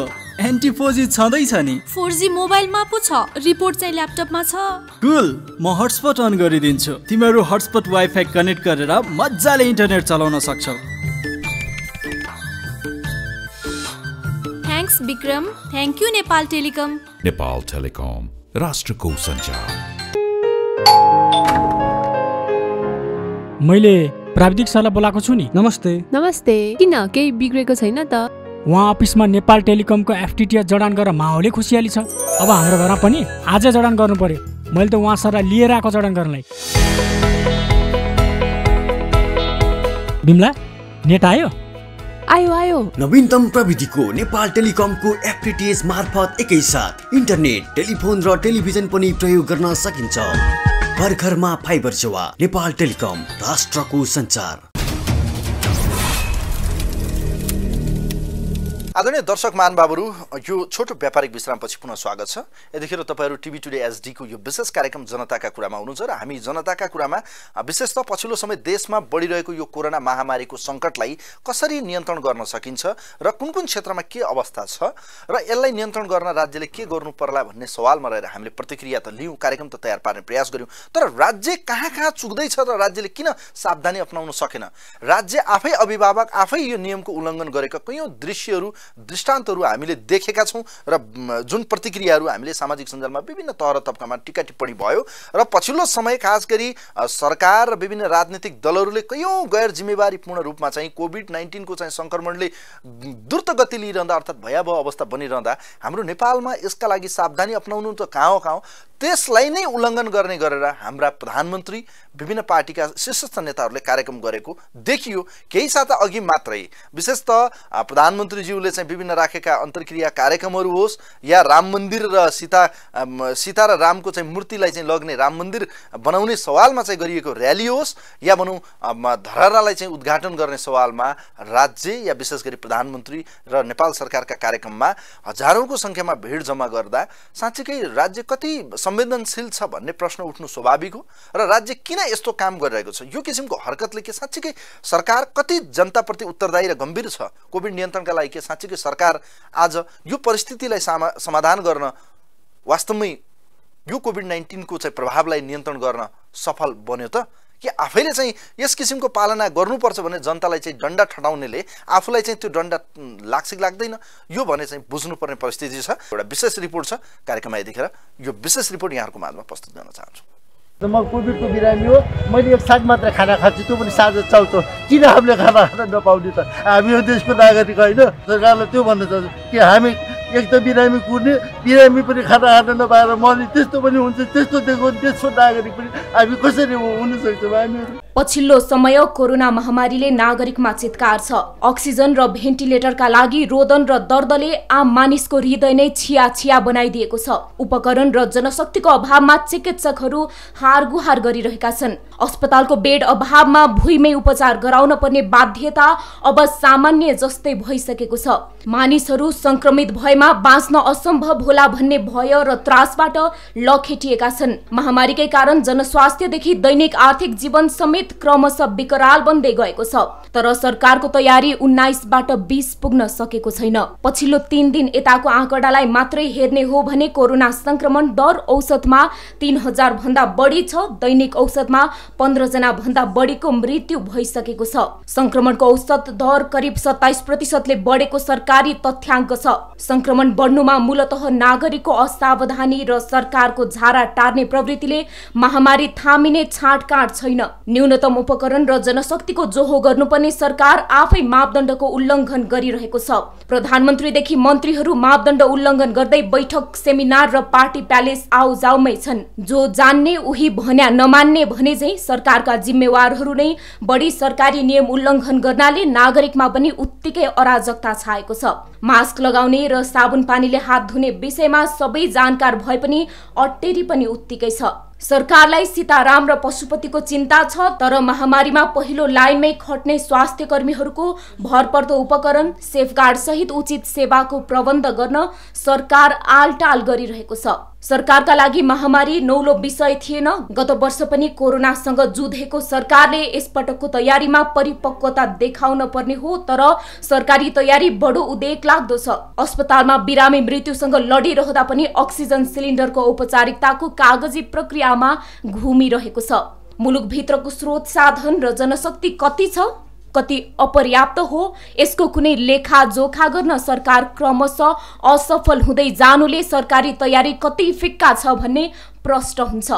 एन्टी 4G छँदैछ नि, 4G मोबाइलमा पो छ, रिपोर्ट चाहिँ ल्यापटपमा छ। कुल, म हटस्पट अन गरिदिन्छु, तिमीहरू हटस्पट वाइफाई कनेक्ट गरेर मजाले इन्टरनेट चलाउन सक्छौ। Thanks Vikram, thank you Nepal Telecom. Nepal Telecom, राष्ट्रको सञ्चार। मैले प्राविधिक सरलाई बोलाएको छु नि। नमस्ते। नमस्ते, किन, केही बिग्रेको छैन त? उहाँ अफिसमा नेपाल टेलिकमको FTTHh जडान गरेर माहौलै खुसियाली छ। अब हाम्रो घरमा पनि आज जडान गर्नु पर्यो, मैले त उहाँ सरलाई लिएर आएको जडान गर्नलाई। बिमला, नेट आयो? आयो आयो। नवीनतम प्रविधिको नेपाल टेलिकमको एफटिटिएच मार्फत एकैसाथ इन्टरनेट, टेलिफोन र टेलिभिजन पनि प्रयोग गर्न सकिन्छ। घर घरमा फाइबर सेवा। नेपाल टेलिकम, राष्ट्रको संचार। आदरणीय दर्शक महानुभावहरु, यो छोटो व्यापारिक विश्रामपछि पुनः स्वागत छ। यतिखेर तपाईहरु टिभी टुडे एसडी को यो विशेष कार्यक्रम जनताका कुरामा हुनुहुन्छ र हामी जनताका कुरामा विशेषतः पछिल्लो समय देशमा बढिरहेको यो कोरोना महामारीको संकटलाई कसरी नियन्त्रण गर्न सकिन्छ र कुन कुन क्षेत्रमा के अवस्था छ र यसलाई नियन्त्रण गर्न राज्यले के गर्नु पर्ला भन्ने सवालमा रहेर हामीले प्रतिक्रिया त लियौं, कार्यक्रम त तयार पार्ने प्रयास गर्यौं, तर राज्य कहाँ चुक्दै छ र राज्यले किन सावधानी अपनाउन सकेन? राज्य आफै अभिभावक आफै यो नियमको उल्लङ्घन गरेका कयौं दृश्यहरु दृष्टान्तहरु हामीले देखेका छौं र जुन प्रतिक्रियाहरु हामीले सामाजिक सञ्जालमा विभिन्न तह तबकामा टीका टिप्पणी भयो र पछिल्लो समय खास गरी सरकार र विभिन्न राजनीतिक दलहरुले कयौं गैर जिम्मेवारीपूर्ण रूपमा चाहिँ कोभिड-19 को चाहिँ संक्रमणले द्रुत गति लिइरहँदा अर्थात भयावह अवस्था बनिरहँदा हाम्रो नेपालमा यसका लागि सावधानी अपनाउनु त कहाँ हो कहाँ, त्यसलाई नै उल्लङ्घन गर्ने गरेर हाम्रा प्रधानमन्त्री विभिन्न पार्टीका शीर्षस्थ नेताहरूले कार्यक्रम गरेको देखियो। केही साता अघि मात्रै विशेषतः प्रधानमन्त्री ज्यूले चाहिँ विभिन्न राखेका अन्तर्क्रिया कार्यक्रमहरू होस् या राम मन्दिर र सीता र रामको चाहिँ मूर्तिलाई चाहिँ लग्ने राम मन्दिर बनाउने सवालमा चाहिँ गरिएको र्याली होस् या भनौँ धरहरालाई चाहिँ उद्घाटन गर्ने सवालमा राज्य या विशेष गरी प्रधानमन्त्री र नेपाल सरकारका कार्यक्रममा हजारौँको संख्यामा भिड जम्मा गर्दा साँच्चीकै राज्य कति संवेदनशील छ भन्ने प्रश्न उठ्नु स्वाभाविक हो र राज्य किन यस्तो काम गरिरहेको छ? यो किसिमको हरकतले के साँच्चीकै सरकार कति जनताप्रति उत्तरदायी र गम्भीर छ? कोभिड नियन्त्रणका लागि के साँच्चीकै सरकार आज यो परिस्थितिलाई समाधान गर्न, वास्तवमै यो कोभिड-19 को चाहिँ प्रभावलाई नियन्त्रण गर्न सफल बन्यो त? कि आफैले चाहिँ यस किसिमको पालना गर्नुपर्छ भने जनतालाई चाहिँ डण्डा ठटाउनेले आफूलाई चाहिँ त्यो डण्डा लाग्छ कि लाग्दैन यो भने चाहिँ बुझ्नुपर्ने परिस्थिति छ। एउटा विशेष रिपोर्ट छ कार्यक्रममा, यतिखेर यो विशेष रिपोर्ट यहाँहरूको माझमा प्रस्तुत गर्न चाहन्छु। म कोभिडको बिरामी हो, मैले एक साथ मात्र खाना खान्छु, त्यो पनि साँझ चाउचाउ। किन हामीले खाना खान नपाउने त? हामी यो देशको नागरिक होइन? सरकारलाई त्यो भन्न चाहन्छु कि हामी एक त बिरामी कुर्ने, बिरामी पनि खाना खान नपाएर मर्ने, त्यस्तो पनि हुन्छ। त्यस्तो देख्यो देशको नागरिक पनि हामी कसरी हुन सक्छौँ? हामीहरू पछिल्लो समय कोरोना महामारीले नागरिकमा चित्कार छ। अक्सिजन र भेन्टिलेटरका लागि रोदन र दर्दले आम मानिसको हृदय नै छिया छिया बनाइदिएको छ। उपकरण र जनशक्तिको अभावमा चिकित्सकहरू हारगुहार गरिरहेका छन्। अस्पतालको बेड अभावमा भुइँमै उपचार गराउन पर्ने बाध्यता अब सामान्य जस्तै भइसकेको छ। मानिसहरू संक्रमित भएमा बाँच्न असम्भव होला भन्ने भय र त्रासबाट लखेटिएका छन्। महामारीकै कारण जनस्वास्थ्यदेखि दैनिक आर्थिक जीवन समेत क्रमशः विकराल बन्दै गएको छ। तर सरकारको तयारी 19बाट 20 पुग्न सकेको छैन। पछिल्लो 3 दिन यताको आँकडालाई मात्रै हेर्ने हो भने कोरोना संक्रमण दर औसतमा 3000 भन्दा बढी छ। दैनिक औसतमा 15 जना भन्दा बढीको मृत्यु भइसकेको छ। संक्रमणको औसत दर करिब 27%ले बढेको सरकारी तथ्याङ्क छ। संक्रमण बढ्नुमा मूलतः नागरिकको असावधानी र सरकारको झारा टार्ने प्रवृत्तिले महामारी थामिने छाँटकाँट छैन। न्यूनतम उपकरण र जनशक्तिको जोहो गर्नुपर्ने सरकार आफै मापदण्डको उल्लङ्घन गरिरहेको छ। प्रधानमन्त्रीदेखि मन्त्रीहरू मापदण्ड उल्लङ्घन गर्दै बैठक, सेमिनार र पार्टी प्यालेस आउ जाउमै छन्। जो जान्ने उही भन्या नमान्ने भने चाहिँ सरकारका जिम्मेवारहरू नै बढी सरकारी नियम उल्लङ्घन गर्नाले नागरिकमा पनि उत्तिकै अराजकता छाएको छ। मास्क लगाउने र साबुन पानीले हात धुने विषयमा सबै जानकार भए पनि अटेरी पनि उत्तिकै छ। सरकारलाई सीताराम र पशुपतिको चिन्ता छ, तर महामारीमा पहिलो लाइनमै खट्ने स्वास्थ्य कर्मीहरूको भरपर्दो उपकरण, सेफगार्ड सहित उचित सेवाको प्रबन्ध गर्न सरकार आलटाल गरिरहेको छ। सरकारका लागि महामारी नौलो विषय थिएन। गत वर्ष पनि कोरोनासँग जुधेको सरकारले यसपटकको तयारीमा परिपक्वता देखाउन पर्ने हो, तर सरकारी तयारी बडो उदेक लाग्दो छ। अस्पतालमा बिरामी मृत्युसँग लडिरहँदा पनि अक्सिजन सिलिन्डरको औपचारिकताको कागजी प्रक्रियामा घुमिरहेको छ। मुलुकभित्रको स्रोत साधन र जनशक्ति कति छ, कति अपर्याप्त हो, यसको कुनै लेखाजोखा गर्न सरकार क्रमशः असफल हुँदै जानुले सरकारी तयारी कति फिक्का छ भन्ने प्रश्न हुन्छ।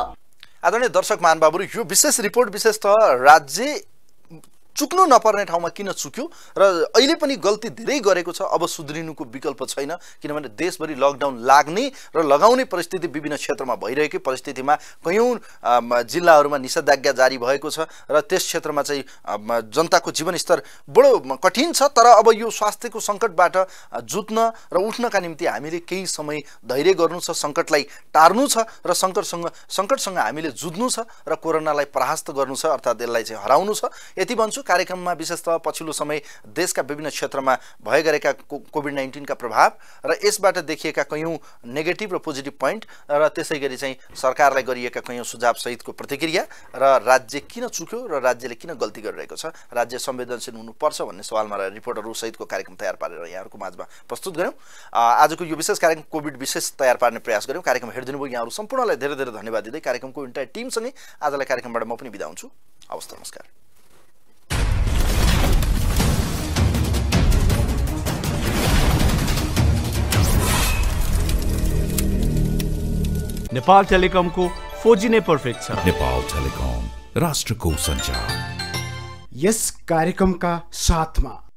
आदरणीय दर्शक महानुभावहरु, यो विशेष रिपोर्ट विशेषतः राज्य चुक्नु नपर्ने ठाउँमा किन चुक्यो र अहिले पनि गल्ती धेरै गरेको छ। अब सुध्रिनुको विकल्प छैन, किनभने देशभरि लकडाउन लाग्ने र लगाउने परिस्थिति विभिन्न क्षेत्रमा भइरहेको परिस्थितिमा कयौं जिल्लाहरूमा निषेधाज्ञा जारी भएको छ र त्यस क्षेत्रमा चाहिँ जनताको जीवनस्तर बडो कठिन छ। तर अब यो स्वास्थ्यको संकटबाट जुट्न र उठ्नका निम्ति हामीले केही समय धैर्य गर्नु छ, संकटलाई टार्नु छ र संकटसँग हामीले जुझ्नु छ र कोरोनालाई परास्त गर्नु छ, अर्थात् यसलाई चाहिँ हराउनु छ। यति भन्छु। कार्यक्रम में विशेषतः पछिल्लो समय देश का विभिन्न क्षेत्र में भए गरेका कोभिड-19 का प्रभाव र यसबाट देखिएका कयौं नेगेटिभ र पोजिटिभ पॉइंट र त्यसैगरी चाहिँ सरकारलाई गरिएका कयौं सुझाव सहित को प्रतिक्रिया र राज्य किन चुक्यो र राज्यले किन गल्ती गरिरहेको छ, राज्य संवेदनशील हुनुपर्छ भन्ने सवालमा रिपोर्टरहरु सहित को कार्यक्रम तयार पारेर यहाँहरुको माझमा प्रस्तुत गर्यौं। आजको यो विशेष कार्यक्रम कोभिड विशेष तयार पार्ने प्रयास गर्यौं। कार्यक्रम हेर्दिनु भयो यहाँहरु सम्पूर्णलाई धेरै-धेरै धन्यवाद दिदै कार्यक्रमको इन्टायर टिमसँगै आजलाई कार्यक्रमबाट म पनि बिदा हुन्छु। हवस्, नमस्कार। नेपाल टेलिकम को 4G ने परफेक्ट छ। नेपाल टेलिकम, राष्ट्र को संचार। यस कार्यक्रम का साथमा